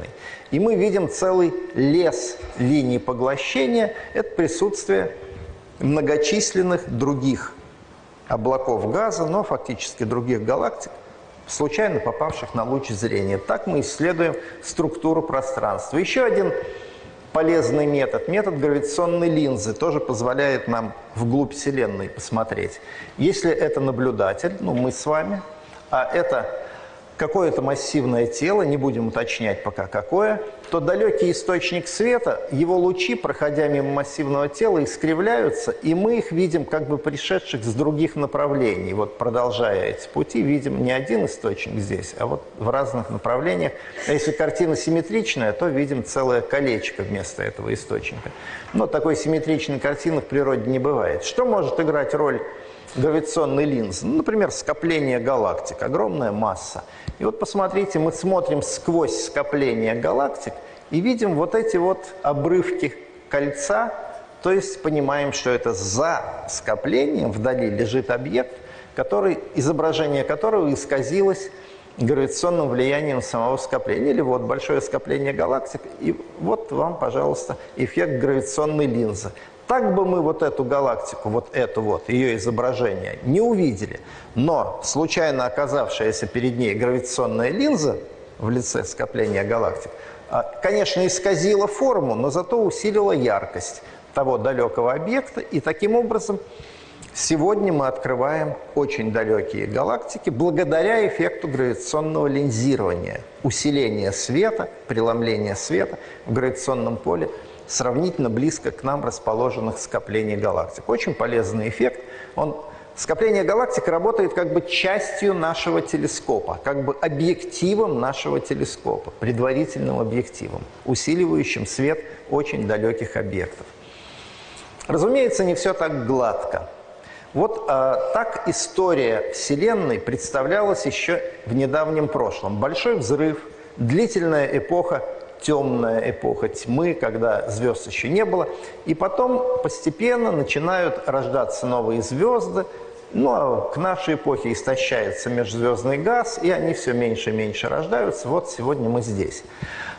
И мы видим целый лес линий поглощения. Это присутствие многочисленных других облаков газа, но фактически других галактик, случайно попавших на луч зрения. Так мы исследуем структуру пространства. Еще один полезный метод, метод гравитационной линзы, тоже позволяет нам вглубь Вселенной посмотреть. Если это наблюдатель, ну мы с вами, а это какое-то массивное тело, не будем уточнять пока какое, то далекий источник света, его лучи, проходя мимо массивного тела, искривляются, и мы их видим как бы пришедших с других направлений. Вот продолжая эти пути, видим не один источник здесь, а вот в разных направлениях. А если картина симметричная, то видим целое колечко вместо этого источника. Но такой симметричной картины в природе не бывает. Что может играть роль гравитационной линзы? Ну, например, скопление галактик, огромная масса. И вот посмотрите, мы смотрим сквозь скопление галактик и видим вот эти вот обрывки кольца, то есть понимаем, что это за скоплением вдали лежит объект, который, изображение которого исказилось гравитационным влиянием самого скопления. Или вот большое скопление галактик, и вот вам, пожалуйста, эффект гравитационной линзы. Так бы мы вот эту галактику, вот эту вот, ее изображение не увидели, но случайно оказавшаяся перед ней гравитационная линза в лице скопления галактик, конечно, исказила форму, но зато усилила яркость того далекого объекта, и таким образом сегодня мы открываем очень далекие галактики благодаря эффекту гравитационного линзирования, усиления света, преломления света в гравитационном поле сравнительно близко к нам расположенных скоплений галактик. Очень полезный эффект. Скопление галактик работает как бы частью нашего телескопа, как бы объективом нашего телескопа, предварительным объективом, усиливающим свет очень далеких объектов. Разумеется, не все так гладко. Вот так история Вселенной представлялась еще в недавнем прошлом. Большой взрыв, длительная эпоха, темная эпоха тьмы, когда звезд еще не было. И потом постепенно начинают рождаться новые звезды. Ну, а к нашей эпохе истощается межзвездный газ, и они все меньше и меньше рождаются. Вот сегодня мы здесь.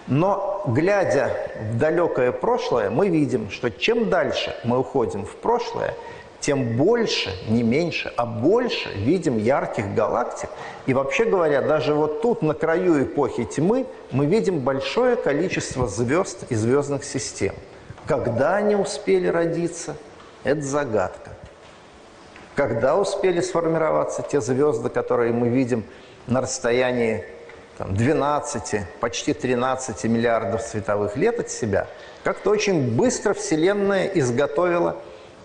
Но, глядя в далекое прошлое, мы видим, что чем дальше мы уходим в прошлое, тем больше, не меньше, а больше видим ярких галактик. И вообще говоря, даже вот тут, на краю эпохи тьмы, мы видим большое количество звезд и звездных систем. Когда они успели родиться, это загадка. Когда успели сформироваться те звезды, которые мы видим на расстоянии 12, почти 13 миллиардов световых лет от себя, как-то очень быстро Вселенная изготовила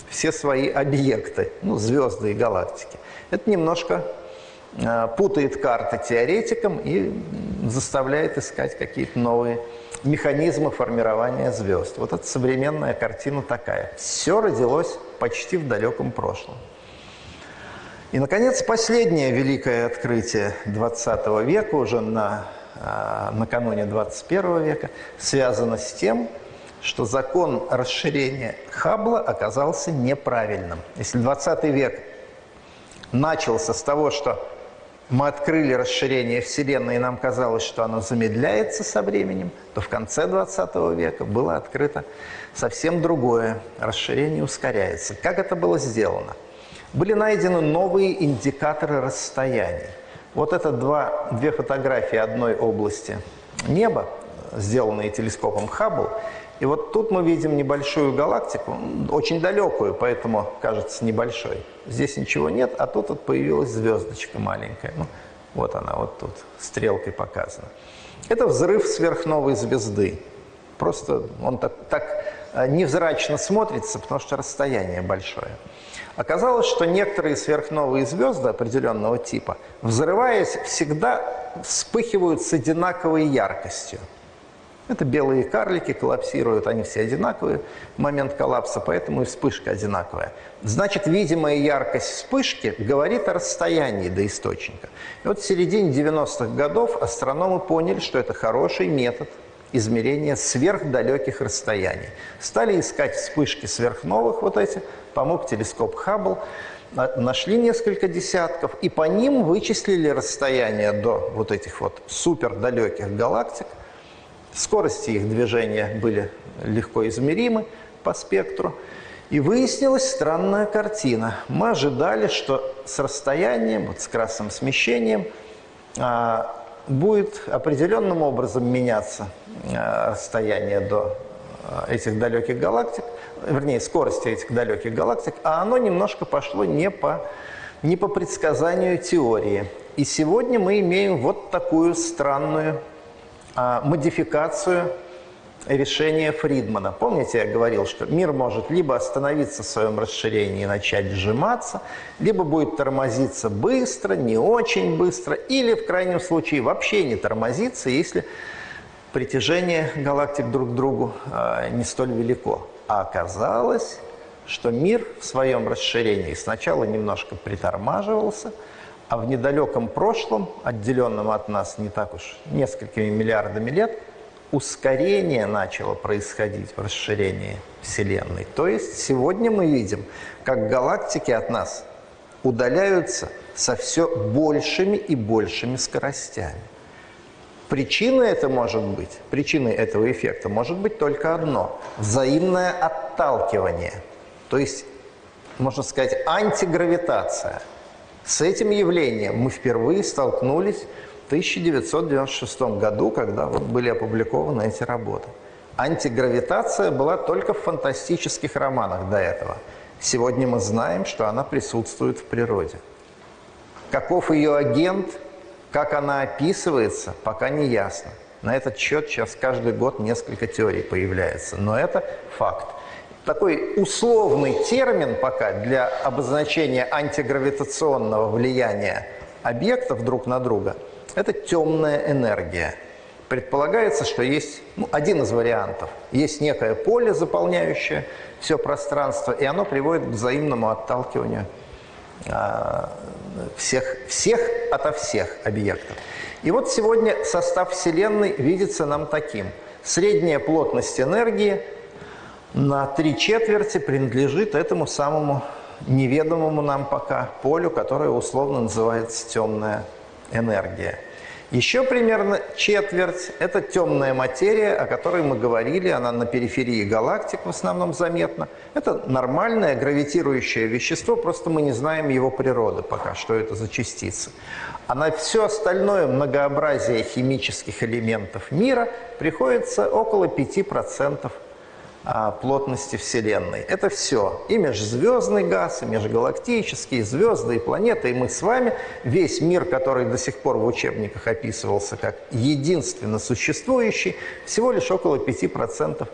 все свои объекты, ну, звезды и галактики. Это немножко путает карты теоретикам и заставляет искать какие-то новые механизмы формирования звезд. Вот эта современная картина такая. Все родилось почти в далеком прошлом. И, наконец, последнее великое открытие 20 века, уже накануне 21 века, связано с тем, что закон расширения Хаббла оказался неправильным. Если 20 век начался с того, что мы открыли расширение Вселенной, и нам казалось, что оно замедляется со временем, то в конце 20 века было открыто совсем другое. Расширение ускоряется. Как это было сделано? Были найдены новые индикаторы расстояний. Вот это две фотографии одной области неба, сделанные телескопом Хаббл. И вот тут мы видим небольшую галактику, очень далекую, поэтому кажется небольшой. Здесь ничего нет, а тут вот появилась звездочка маленькая. Ну, вот она, вот тут, стрелкой показана. Это взрыв сверхновой звезды. Просто он так невзрачно смотрится, потому что расстояние большое. Оказалось, что некоторые сверхновые звезды определенного типа, взрываясь, всегда вспыхивают с одинаковой яркостью. Это белые карлики коллапсируют, они все одинаковые в момент коллапса, поэтому и вспышка одинаковая. Значит, видимая яркость вспышки говорит о расстоянии до источника. И вот в середине 90-х годов астрономы поняли, что это хороший метод измерения сверхдалеких расстояний. Стали искать вспышки сверхновых, вот эти, помог телескоп Хаббл. Нашли несколько десятков, и по ним вычислили расстояние до вот этих вот супердалеких галактик. Скорости их движения были легко измеримы по спектру. И выяснилась странная картина. Мы ожидали, что с расстоянием, вот с красным смещением, будет определенным образом меняться расстояние до этих далеких галактик, вернее, скорости этих далеких галактик, а оно немножко пошло не по предсказанию теории. И сегодня мы имеем вот такую странную модификацию решения Фридмана. Помните, я говорил, что мир может либо остановиться в своем расширении и начать сжиматься, либо будет тормозиться быстро, не очень быстро, или в крайнем случае вообще не тормозиться, если притяжение галактик друг к другу не столь велико. А оказалось, что мир в своем расширении сначала немножко притормаживался, а в недалеком прошлом, отделенном от нас не так уж несколькими миллиардами лет, ускорение начало происходить в расширении Вселенной. То есть сегодня мы видим, как галактики от нас удаляются со все большими и большими скоростями. Причиной этого эффекта может быть только одно – взаимное отталкивание, то есть, можно сказать, антигравитация. С этим явлением мы впервые столкнулись в 1996 году, когда вот были опубликованы эти работы. Антигравитация была только в фантастических романах до этого. Сегодня мы знаем, что она присутствует в природе. Каков ее агент, как она описывается, пока не ясно. На этот счет сейчас каждый год несколько теорий появляется, но это факт. Такой условный термин пока для обозначения антигравитационного влияния объектов друг на друга – это темная энергия. Предполагается, что есть один из вариантов. Есть некое поле, заполняющее все пространство, и оно приводит к взаимному отталкиванию всех ото всех объектов. И вот сегодня состав Вселенной видится нам таким. Средняя плотность энергии – на 3/4 принадлежит этому самому неведомому нам пока полю, которое условно называется темная энергия. Еще примерно 1/4 – это темная материя, о которой мы говорили, она на периферии галактик в основном заметна. Это нормальное гравитирующее вещество, просто мы не знаем его природы пока, что это за частицы. А на все остальное многообразие химических элементов мира приходится около 5% плотности Вселенной. Это все. И межзвездный газ, и межгалактические звезды, и планеты, и мы с вами. Весь мир, который до сих пор в учебниках описывался как единственно существующий, всего лишь около 5%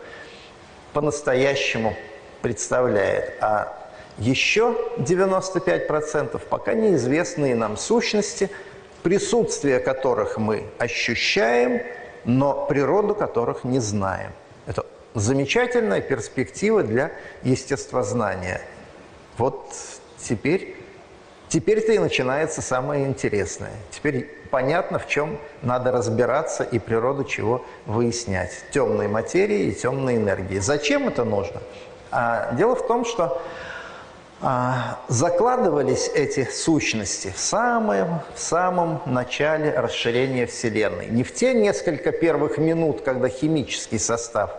по-настоящему представляет. А еще 95% пока неизвестные нам сущности, присутствие которых мы ощущаем, но природу которых не знаем. Это замечательная перспектива для естествознания. Вот теперь-то и начинается самое интересное. Теперь понятно, в чем надо разбираться и природу чего выяснять. Темной материи и темной энергии. Зачем это нужно? Дело в том, что закладывались эти сущности в самом начале расширения Вселенной. Не в те несколько первых минут, когда химический состав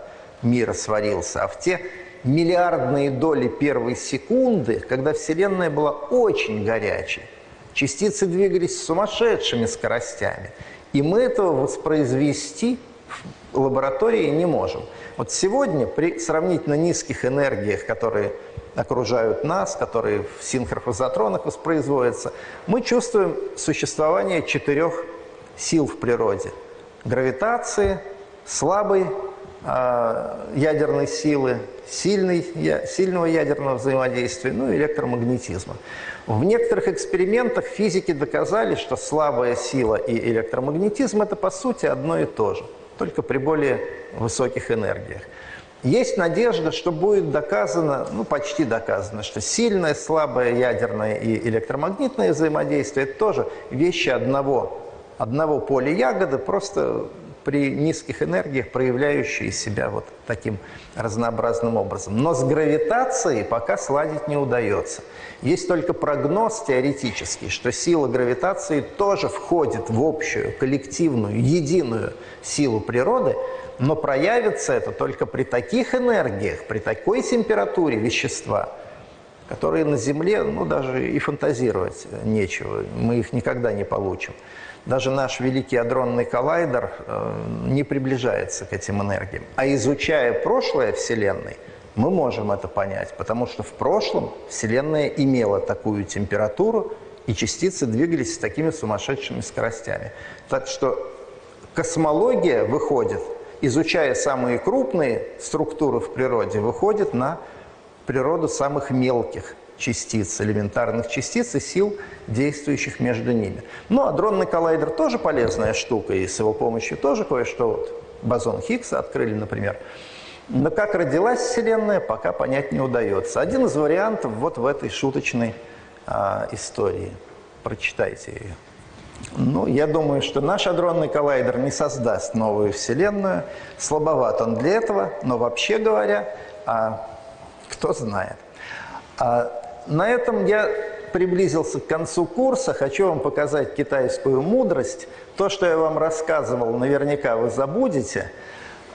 мира сварился, а в те миллиардные доли первой секунды, когда Вселенная была очень горячей. Частицы двигались с сумасшедшими скоростями. И мы этого воспроизвести в лаборатории не можем. Вот сегодня при сравнительно низких энергиях, которые окружают нас, которые в синхрофазотронах воспроизводятся, мы чувствуем существование 4 сил в природе. Гравитации, слабой ядерной силы, сильного ядерного взаимодействия, ну и электромагнетизма. В некоторых экспериментах физики доказали, что слабая сила и электромагнетизм – это, по сути, одно и то же, только при более высоких энергиях. Есть надежда, что будет доказано, ну почти доказано, что сильное, слабое ядерное и электромагнитное взаимодействие – это тоже вещи одного поля ягоды, просто при низких энергиях, проявляющие себя вот таким разнообразным образом. Но с гравитацией пока сладить не удается. Есть только прогноз теоретический, что сила гравитации тоже входит в общую, коллективную, единую силу природы, но проявится это только при таких энергиях, при такой температуре вещества, которые на Земле, ну, даже и фантазировать нечего, мы их никогда не получим. Даже наш великий адронный коллайдер не приближается к этим энергиям. А изучая прошлое Вселенной, мы можем это понять, потому что в прошлом Вселенная имела такую температуру, и частицы двигались с такими сумасшедшими скоростями. Так что космология выходит, изучая самые крупные структуры в природе, выходит на природу самых мелких частиц, элементарных частиц и сил, действующих между ними. Но адронный коллайдер тоже полезная штука, и с его помощью тоже кое-что, вот, бозон Хиггса открыли, например. Но как родилась Вселенная, пока понять не удается. Один из вариантов вот в этой шуточной истории. Прочитайте ее. Ну, я думаю, что наш адронный коллайдер не создаст новую Вселенную. Слабоват он для этого, но вообще говоря, кто знает. На этом я приблизился к концу курса. Хочу вам показать китайскую мудрость. То, что я вам рассказывал, наверняка вы забудете.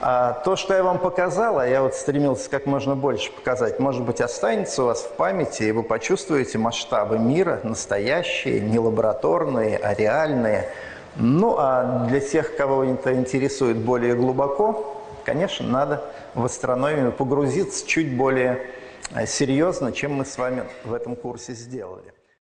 А то, что я вам показал, а я вот стремился как можно больше показать, может быть, останется у вас в памяти, и вы почувствуете масштабы мира, настоящие, не лабораторные, а реальные. Ну, а для тех, кого это интересует более глубоко, конечно, надо в астрономию погрузиться чуть более серьезно, чем мы с вами в этом курсе сделали.